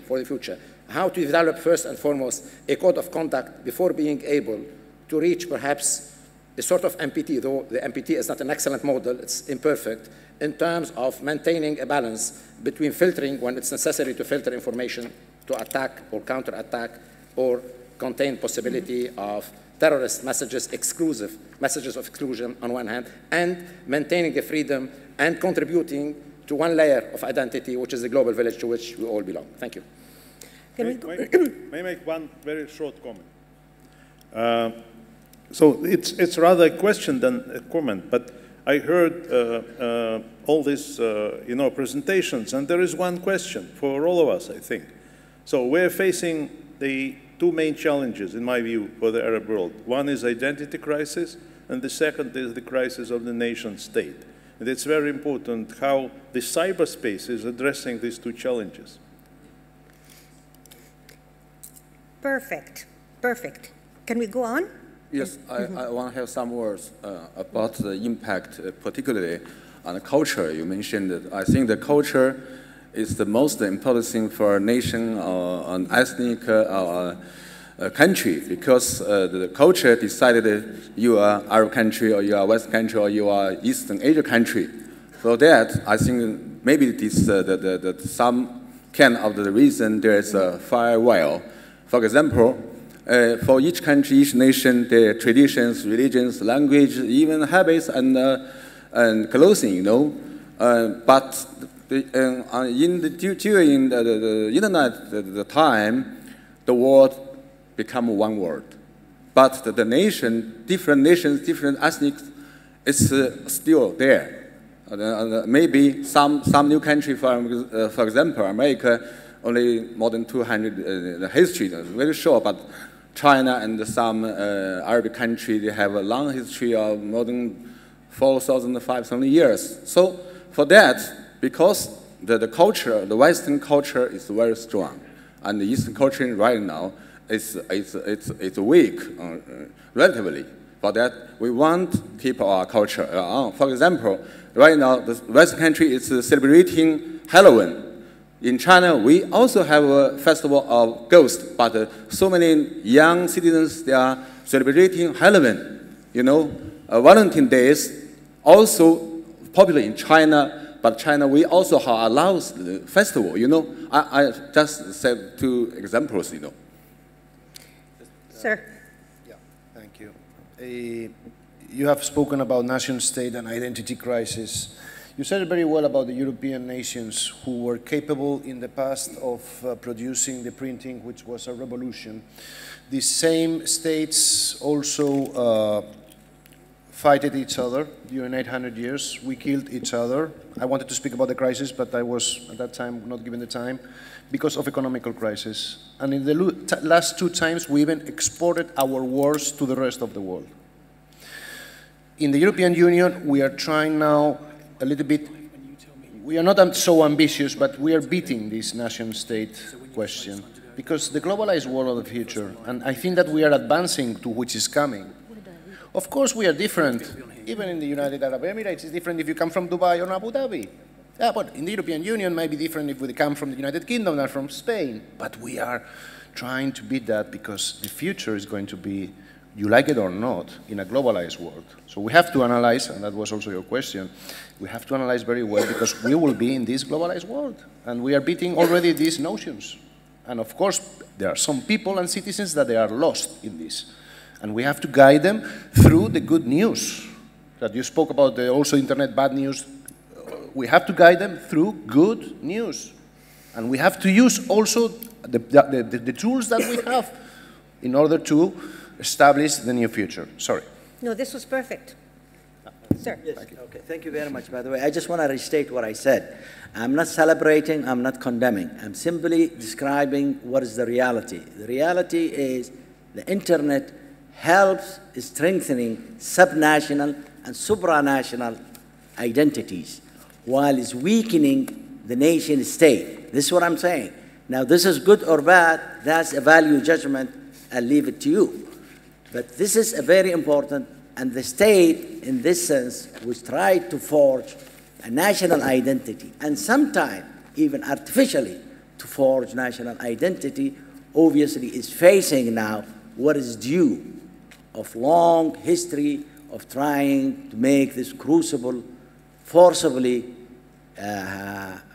how to develop first and foremost a code of conduct before being able to reach perhaps a sort of MPT, though the MPT is not an excellent model, it's imperfect, in terms of maintaining a balance between filtering when it's necessary to filter information to attack or counter-attack or contain possibility of terrorist messages, exclusive messages of exclusion on one hand, and maintaining the freedom and contributing to one layer of identity, which is the global village to which we all belong. Thank you. May I make one very short comment? So it's rather a question than a comment, but I heard all these presentations, and there is one question for all of us, I think. So we're facing the two main challenges, in my view, for the Arab world. One is identity crisis, and the second is the crisis of the nation state. And it's very important how the cyberspace is addressing these two challenges. Perfect, perfect. Can we go on? Yes, I want to have some words about the impact, particularly on the culture. You mentioned that. I think the culture is the most important thing for a nation or an ethnic or a country, because the culture decided you are Arab country or you are West country or you are Eastern Asia country. So that I think maybe this some can of the reason there is a firewall. For example, for each country, each nation, their traditions, religions, language, even habits and clothing, you know. But the, during the internet the time, the world become one world. But the nation, different nations, different ethnic, is still there. Maybe some new country, for example, America, only more than 200 the history. I'm very sure, but China and some Arabic country, they have a long history of more than 4,000, 5,000 years. So for that, because the culture, the Western culture is very strong, and the Eastern culture right now is weak, relatively. For that, we want to keep our culture on. For example, right now, the West country is celebrating Halloween. In China, we also have a festival of ghosts, but so many young citizens, they are celebrating Halloween. You know, Valentine's Day is also popular in China, but China, we also have allows the festival, you know. I just said 2 examples, you know. Sir. You have spoken about nation-state and identity crisis. You said very well about the European nations who were capable in the past of producing the printing, which was a revolution. These same states also fighted each other during 800 years. We killed each other. I wanted to speak about the crisis, but I was at that time not given the time because of economical crisis. And in the last 2 times, we even exported our wars to the rest of the world. In the European Union, we are trying now a little bit, we are not so ambitious, but we are beating this nation-state question because the globalized world of the future, and I think that we are advancing to which is coming. Of course, we are different. Even in the United Arab Emirates, it's different if you come from Dubai or Abu Dhabi. Yeah, but in the European Union, maybe different if we come from the United Kingdom or from Spain. But we are trying to beat that because the future is going to be, you like it or not, in a globalized world. So we have to analyze, and that was also your question, we have to analyze very well because we will be in this globalized world. And we are beating already these notions. And of course, there are some people and citizens that they are lost in this. And we have to guide them through the good news that you spoke about, the also internet bad news. We have to guide them through good news. And we have to use also the tools that we have in order to establish the new future. Sorry. No, this was perfect. Sir. Yes. Thank you. Okay. Thank you very much, by the way. I just want to restate what I said. I'm not celebrating, I'm not condemning. I'm simply describing what is the reality. The reality is the internet helps strengthening subnational and supranational identities, while it's weakening the nation state. This is what I'm saying. Now, this is good or bad, that's a value judgment, I'll leave it to you. But this is a very important, and the state, in this sense, was tried to forge a national identity, and sometimes, even artificially, to forge national identity, obviously is facing now what is due of long history of trying to make this crucible forcibly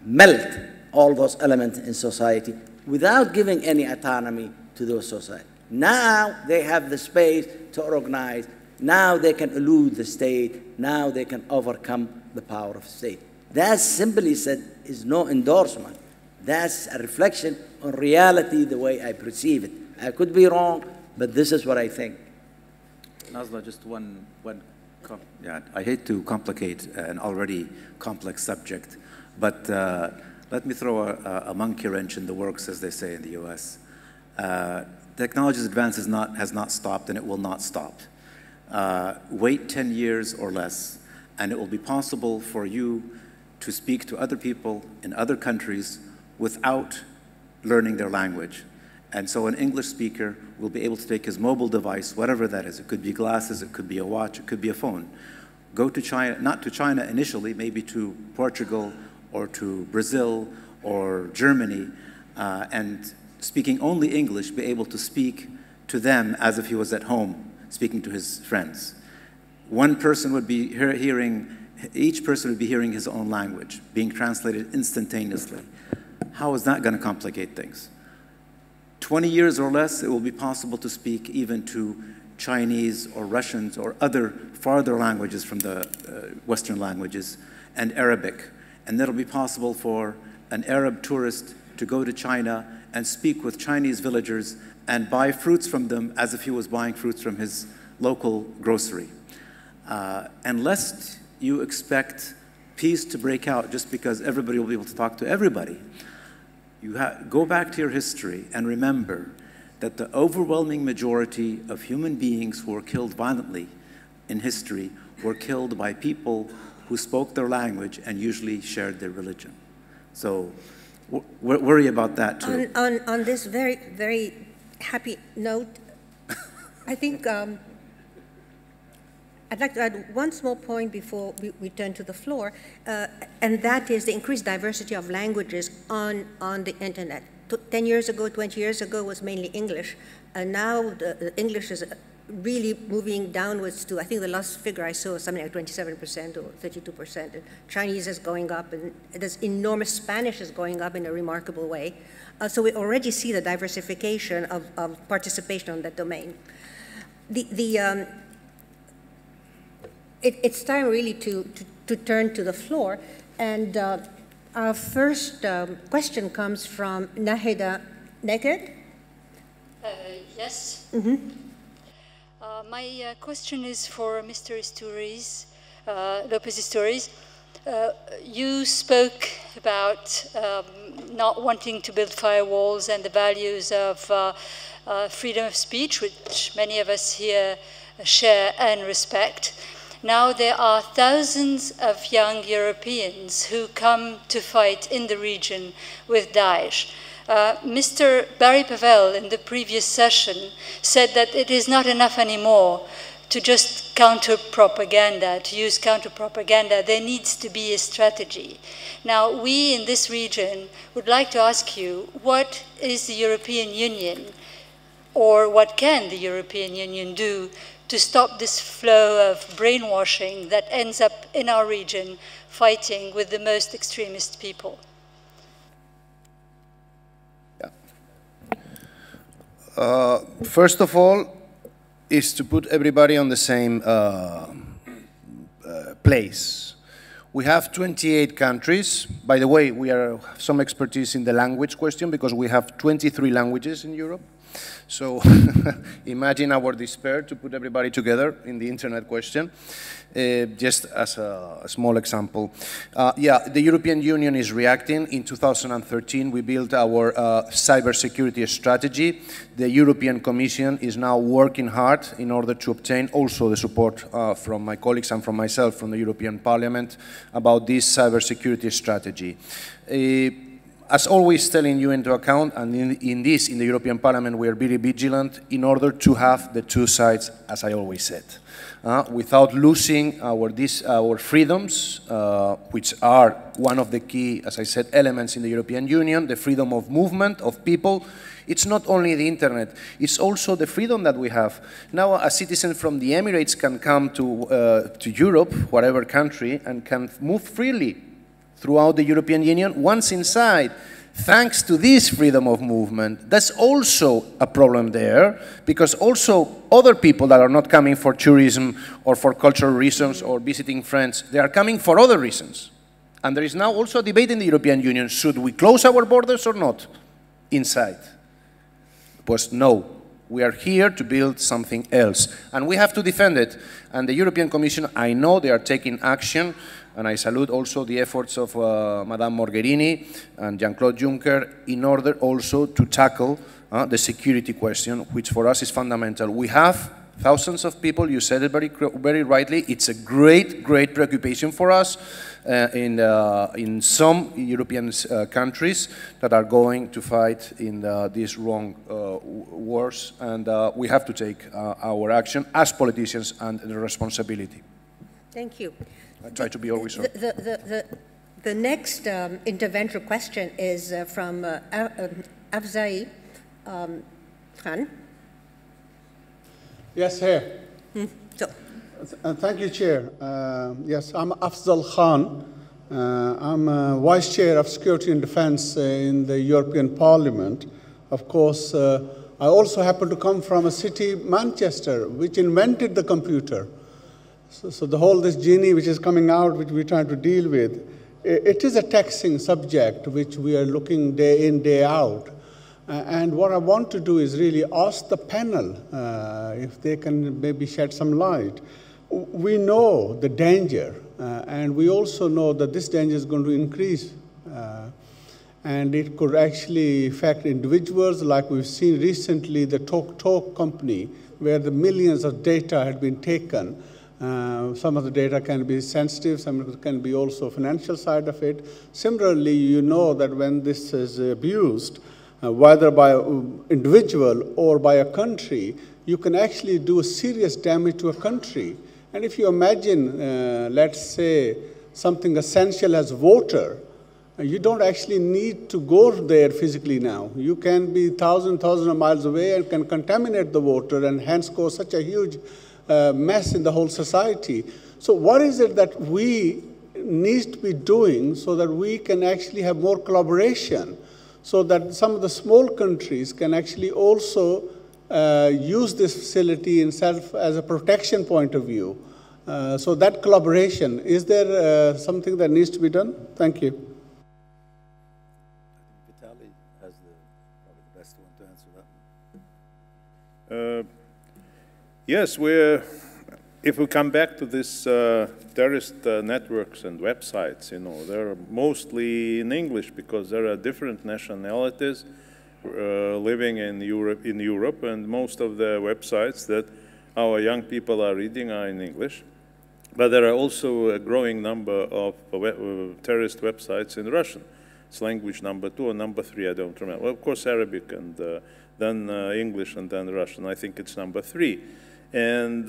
melt all those elements in society without giving any autonomy to those societies. Now they have the space to organize. Now they can elude the state. Now they can overcome the power of the state. That simply said is no endorsement. That's a reflection on reality the way I perceive it. I could be wrong, but this is what I think. Nazla, just one comment. Yeah, I hate to complicate an already complex subject, but let me throw a monkey wrench in the works, as they say in the US. Technology's advance has not stopped, and it will not stop. Wait 10 years or less, and it will be possible for you to speak to other people in other countries without learning their language. And so an English speaker will be able to take his mobile device, whatever that is. It could be glasses, it could be a watch, it could be a phone. Go to China, not to China initially, maybe to Portugal or to Brazil or Germany, and speaking only English, be able to speak to them as if he was at home, speaking to his friends. One person would be each person would be hearing his own language, being translated instantaneously. How is that going to complicate things? 20 years or less, it will be possible to speak even to Chinese or Russians or other farther languages from the Western languages and Arabic. And that'll be possible for an Arab tourist to go to China and speak with Chinese villagers and buy fruits from them as if he was buying fruits from his local grocery. And lest you expect peace to break out just because everybody will be able to talk to everybody, you go back to your history and remember that the overwhelming majority of human beings who were killed violently in history were killed by people who spoke their language and usually shared their religion. So worry about that too. On this very, very happy note, I think I'd like to add one small point before we turn to the floor, and that is the increased diversity of languages on the internet. 10 years ago, 20 years ago, was mainly English, and now the English is really moving downwards to, I think the last figure I saw was something like 27% or 32%. And Chinese is going up, and this enormous Spanish is going up in a remarkable way. So we already see the diversification of participation on that domain. It's time really to turn to the floor, and our first question comes from Nahida Naked. Yes. Mm-hmm. My question is for Mr. López-Istúriz. You spoke about not wanting to build firewalls and the values of freedom of speech, which many of us here share and respect. Now there are thousands of young Europeans who come to fight in the region with Daesh. Mr. Barry Pavel in the previous session said that it is not enough anymore to just counter-propaganda, to use counter-propaganda. There needs to be a strategy. Now, we in this region would like to ask you, what is the European Union, or what can the European Union do to stop this flow of brainwashing that ends up in our region fighting with the most extremist people? First of all, is to put everybody on the same place. We have 28 countries. By the way, we have some expertise in the language question because we have 23 languages in Europe. So imagine our despair to put everybody together in the internet question, just as a small example. Yeah, the European Union is reacting. In 2013, we built our cybersecurity strategy. The European Commission is now working hard in order to obtain also the support from my colleagues and from myself, from the European Parliament, about this cybersecurity strategy. As always, telling you into account, and in the European Parliament, we are very vigilant in order to have the two sides, as I always said, without losing our freedoms, which are one of the key, as I said, elements in the European Union, the freedom of movement of people. It's not only the internet, it's also the freedom that we have. Now a citizen from the Emirates can come to Europe, whatever country, and can move freely throughout the European Union, once inside, thanks to this freedom of movement. That's also a problem there, because also other people that are not coming for tourism or for cultural reasons or visiting friends, they are coming for other reasons. And there is now also a debate in the European Union, should we close our borders or not inside? Pues no. We are here to build something else, and we have to defend it. And the European Commission, I know they are taking action, and I salute also the efforts of Madame Morgherini and Jean-Claude Juncker in order also to tackle the security question, which for us is fundamental. We have thousands of people, you said it very rightly, it's a great, great preoccupation for us in some European countries that are going to fight in these wrong wars, and we have to take our action as politicians and the responsibility. Thank you. I try to be always on. The next intervention question is from Afzal Khan. Yes, here. Thank you, Chair. Yes, I'm Afzal Khan, I'm vice chair of security and defense in the European Parliament. Of course, I also happen to come from a city, Manchester, which invented the computer. So the whole this genie which is coming out, which we're trying to deal with, it is a taxing subject which we are looking day in, day out. And what I want to do is really ask the panel if they can maybe shed some light. We know the danger, and we also know that this danger is going to increase. And it could actually affect individuals, like we've seen recently, the TalkTalk company, where the millions of data had been taken. Some of the data can be sensitive, some of it can be also financial side of it. Similarly, you know that when this is abused, whether by an individual or by a country, you can actually do serious damage to a country. And if you imagine, let's say, something essential as water, you don't actually need to go there physically now. You can be thousands of miles away and can contaminate the water and hence cause such a huge mess in the whole society. So what is it that we need to be doing so that we can actually have more collaboration, so that some of the small countries can actually also use this facility itself as a protection point of view? So that collaboration, is there something that needs to be done? Thank you. Yes, if we come back to this terrorist networks and websites, you know, they're mostly in English because there are different nationalities living in Europe, and most of the websites that our young people are reading are in English. But there are also a growing number of terrorist websites in Russian. It's language number 2 or number 3, I don't remember. Well, of course, Arabic and then English and then Russian. I think it's number 3. And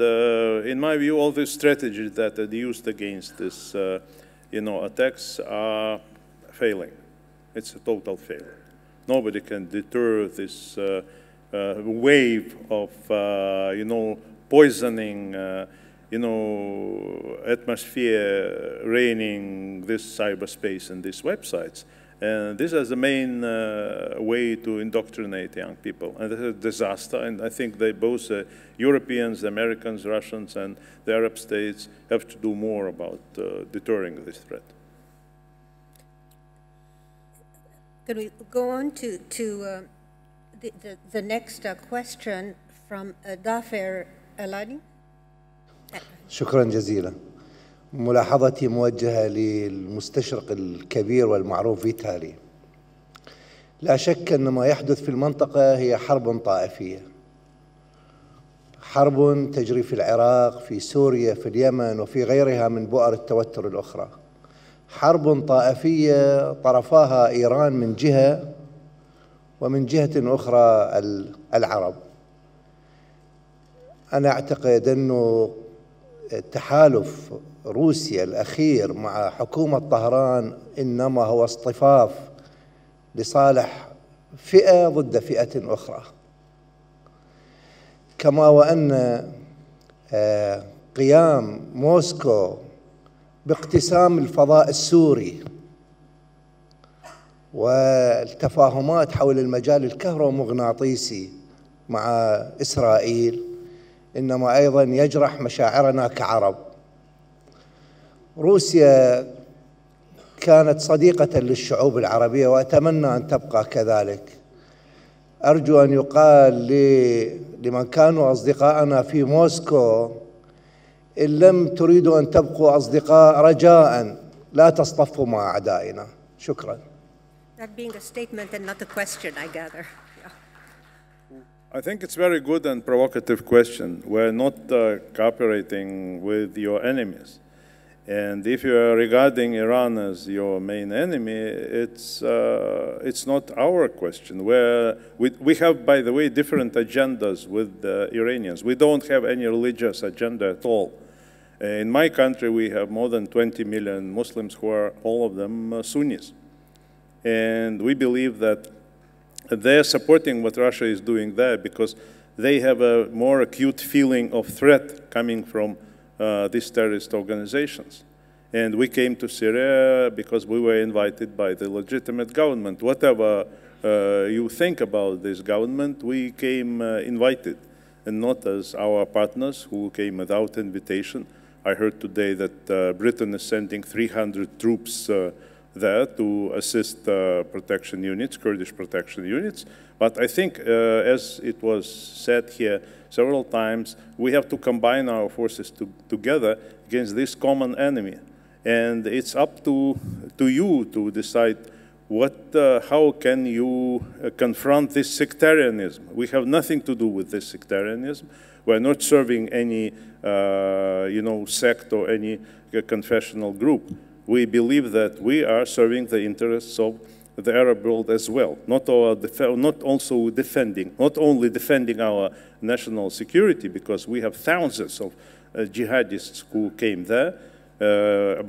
in my view, all the strategies that are used against this, you know, attacks are failing. It's a total failure. Nobody can deter this wave of, you know, poisoning, you know, atmosphere raining this cyberspace and these websites. And this is the main way to indoctrinate young people. And this is a disaster. And I think they both, Europeans, Americans, Russians, and the Arab states have to do more about deterring this threat. Could we go on to the next question from Dafer Aladi? شكرا جزيلا. ملاحظتي موجهة للمستشرق الكبير والمعروف فيتالي. لا شك أن ما يحدث في المنطقة هي حرب طائفية. حرب تجري في العراق، في سوريا، في اليمن وفي غيرها من بؤر التوتر الأخرى. حرب طائفية طرفاها إيران من جهة، ومن جهة أخرى العرب. أنا أعتقد أنه التحالف روسيا الأخير مع حكومة طهران إنما هو اصطفاف لصالح فئة ضد فئة أخرى، كما وأن قيام موسكو باقتسام الفضاء السوري والتفاهمات حول المجال الكهرومغناطيسي مع إسرائيل إنما أيضاً يجرح مشاعرنا كعرب. روسيا كانت صديقة للشعوب العربية وأتمنى أن تبقى كذلك. أرجو أن يقال لمن كانوا أصدقاءنا في موسكو: إن لم تريدوا أن تبقوا أصدقاء رجاء لا تصطفوا مع أعدائنا. شكراً. That being a statement and not a question, I gather. I think it's a very good and provocative question. We're not cooperating with your enemies. And if you are regarding Iran as your main enemy, it's not our question. We have, by the way, different agendas with the Iranians. We don't have any religious agenda at all. In my country, we have more than 20 million Muslims who are all of them Sunnis. And we believe that they're supporting what Russia is doing there because they have a more acute feeling of threat coming from these terrorist organizations. And we came to Syria because we were invited by the legitimate government. Whatever you think about this government, we came invited, and not as our partners who came without invitation. I heard today that Britain is sending 300 troops there to assist protection units, Kurdish protection units. But I think, as it was said here several times, we have to combine our forces together against this common enemy. And it's up to you to decide what, how can you confront this sectarianism. We have nothing to do with this sectarianism. We're not serving any, you know, sect or any confessional group. We believe that we are serving the interests of the Arab world as well, not only defending our national security, because we have thousands of jihadists who came there, a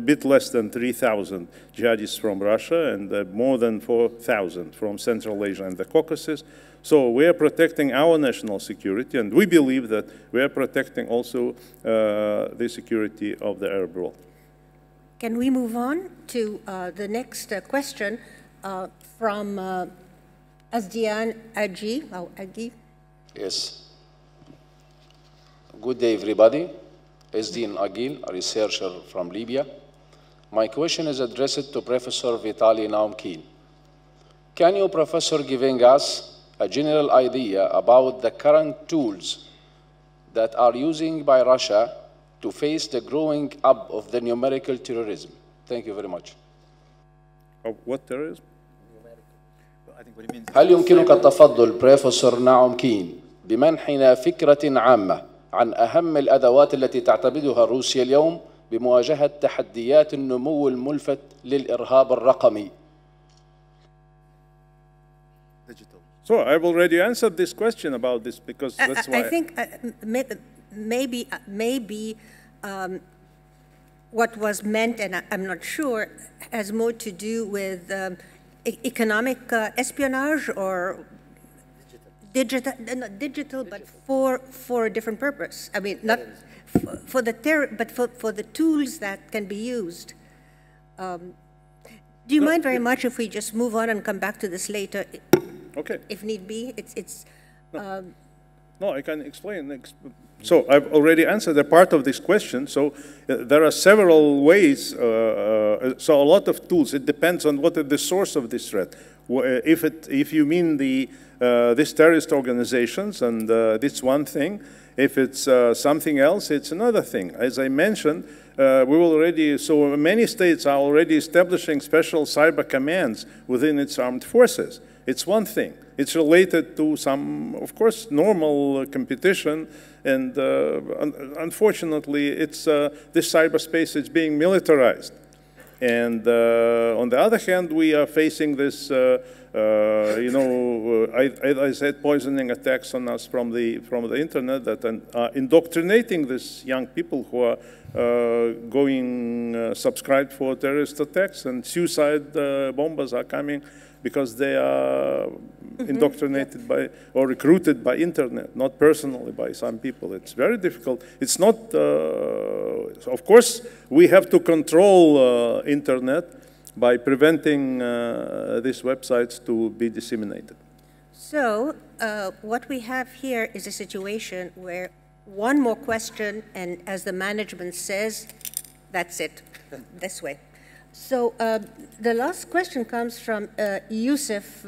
bit less than 3,000 jihadists from Russia and more than 4,000 from Central Asia and the Caucasus. So we are protecting our national security, and we believe that we are protecting also the security of the Arab world. Can we move on to the next question from Asdian Agi? Oh, Agi? Yes. Good day, everybody. Asdian Agil, a researcher from Libya. My question is addressed to Professor Vitaly Naumkin. Can you, Professor, giving us a general idea about the current tools that are using by Russia to face the growing up of the numerical terrorism? Thank you very much. Of what terrorism? هل يمكنك التفضل بروفيسور ناومكين بمنحنا فكرة عامة عن أهم الأدوات التي تعتمدها روسيا اليوم بمواجهة تحديات النمو الملفت للإرهاب الرقمي؟ So I've already answered this question about this, because that's why I think maybe what was meant, and I'm not sure, has more to do with economic espionage or digital, but for a different purpose. I mean, not for the terror, but for the tools that can be used. Do you mind very much if we just move on and come back to this later? Okay. If need be, it's no, I can explain. So I've already answered a part of this question. So there are several ways. So a lot of tools. It depends on what is the source of this threat. If you mean the these terrorist organizations, and that's one thing. If it's something else, it's another thing. As I mentioned, so many states are already establishing special cyber commands within its armed forces. It's one thing. It's related to some, of course, normal competition, and unfortunately, it's this cyberspace is being militarized. And on the other hand, we are facing this, you know, I said, poisoning attacks on us from the internet that are indoctrinating these young people who are subscribed for terrorist attacks, and suicide bombers are coming, because they are indoctrinated by or recruited by internet, not personally by some people. It's very difficult. It's not, of course, we have to control internet by preventing these websites to be disseminated. So what we have here is a situation where one more question, and as the management says, that's it, this way. So the last question comes from Yusuf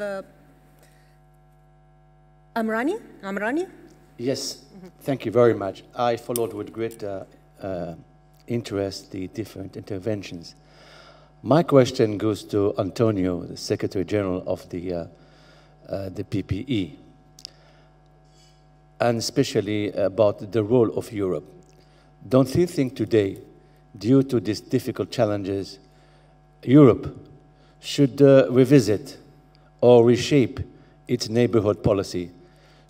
Amrani? Yes, thank you very much. I followed with great interest the different interventions. My question goes to Antonio, the Secretary General of the PPE, and especially about the role of Europe. Don't you think today, due to these difficult challenges, Europe should revisit or reshape its neighborhood policy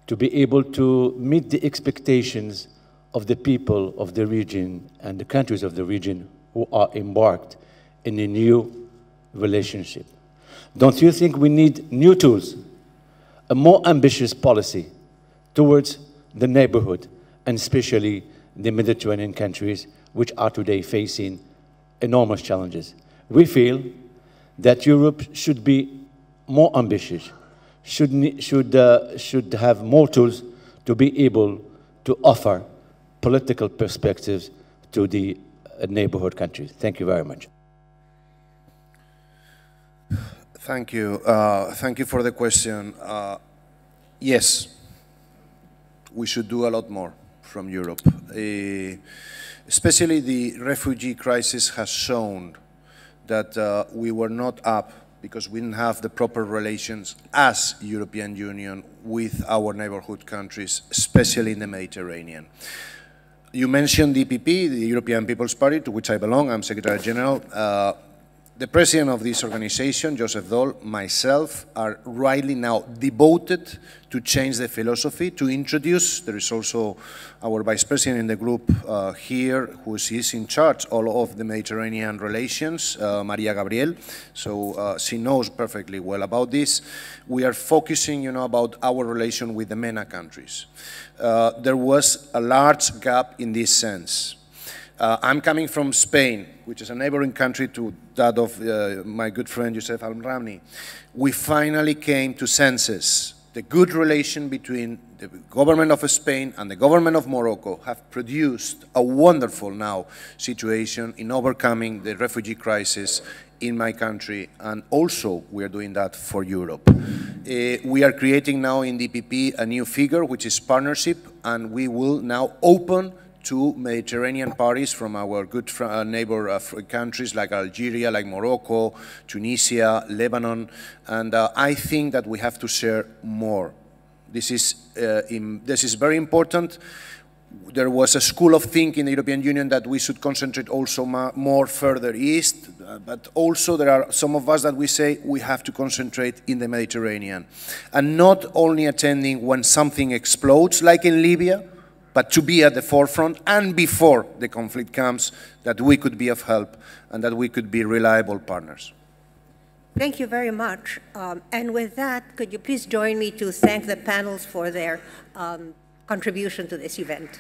to be able to meet the expectations of the people of the region and the countries of the region who are embarked in a new relationship? Don't you think we need new tools, a more ambitious policy towards the neighborhood, and especially the Mediterranean countries which are today facing enormous challenges. We feel that Europe should be more ambitious, should have more tools to be able to offer political perspectives to the neighborhood countries. Thank you very much. Thank you. Thank you for the question. Yes, we should do a lot more from Europe. Especially the refugee crisis has shown that we were not up because we didn't have the proper relations as European Union with our neighborhood countries, especially in the Mediterranean. You mentioned the EPP, the European People's Party, to which I belong. I'm Secretary General. The president of this organization, Joseph Daul, myself, are rightly now devoted to change the philosophy, to introduce, there is also our vice president in the group here, who is in charge all of the Mediterranean relations, Maria Gabriel, so she knows perfectly well about this. We are focusing, you know, about our relation with the MENA countries. There was a large gap in this sense. I'm coming from Spain, which is a neighboring country to that of my good friend Youssef Al-Ramni. We finally came to senses. The good relation between the government of Spain and the government of Morocco have produced a wonderful now situation in overcoming the refugee crisis in my country, and also we are doing that for Europe. We are creating now in DPP a new figure, which is partnership, and we will now open to Mediterranean parties from our good neighbor countries like Algeria, like Morocco, Tunisia, Lebanon, and I think that we have to share more. This is very important. There was a school of thinking in the European Union that we should concentrate also more further east, but also there are some of us that we say we have to concentrate in the Mediterranean. And not only attending when something explodes, like in Libya, but to be at the forefront and before the conflict comes, that we could be of help and that we could be reliable partners. Thank you very much. And with that, could you please join me to thank the panels for their contribution to this event?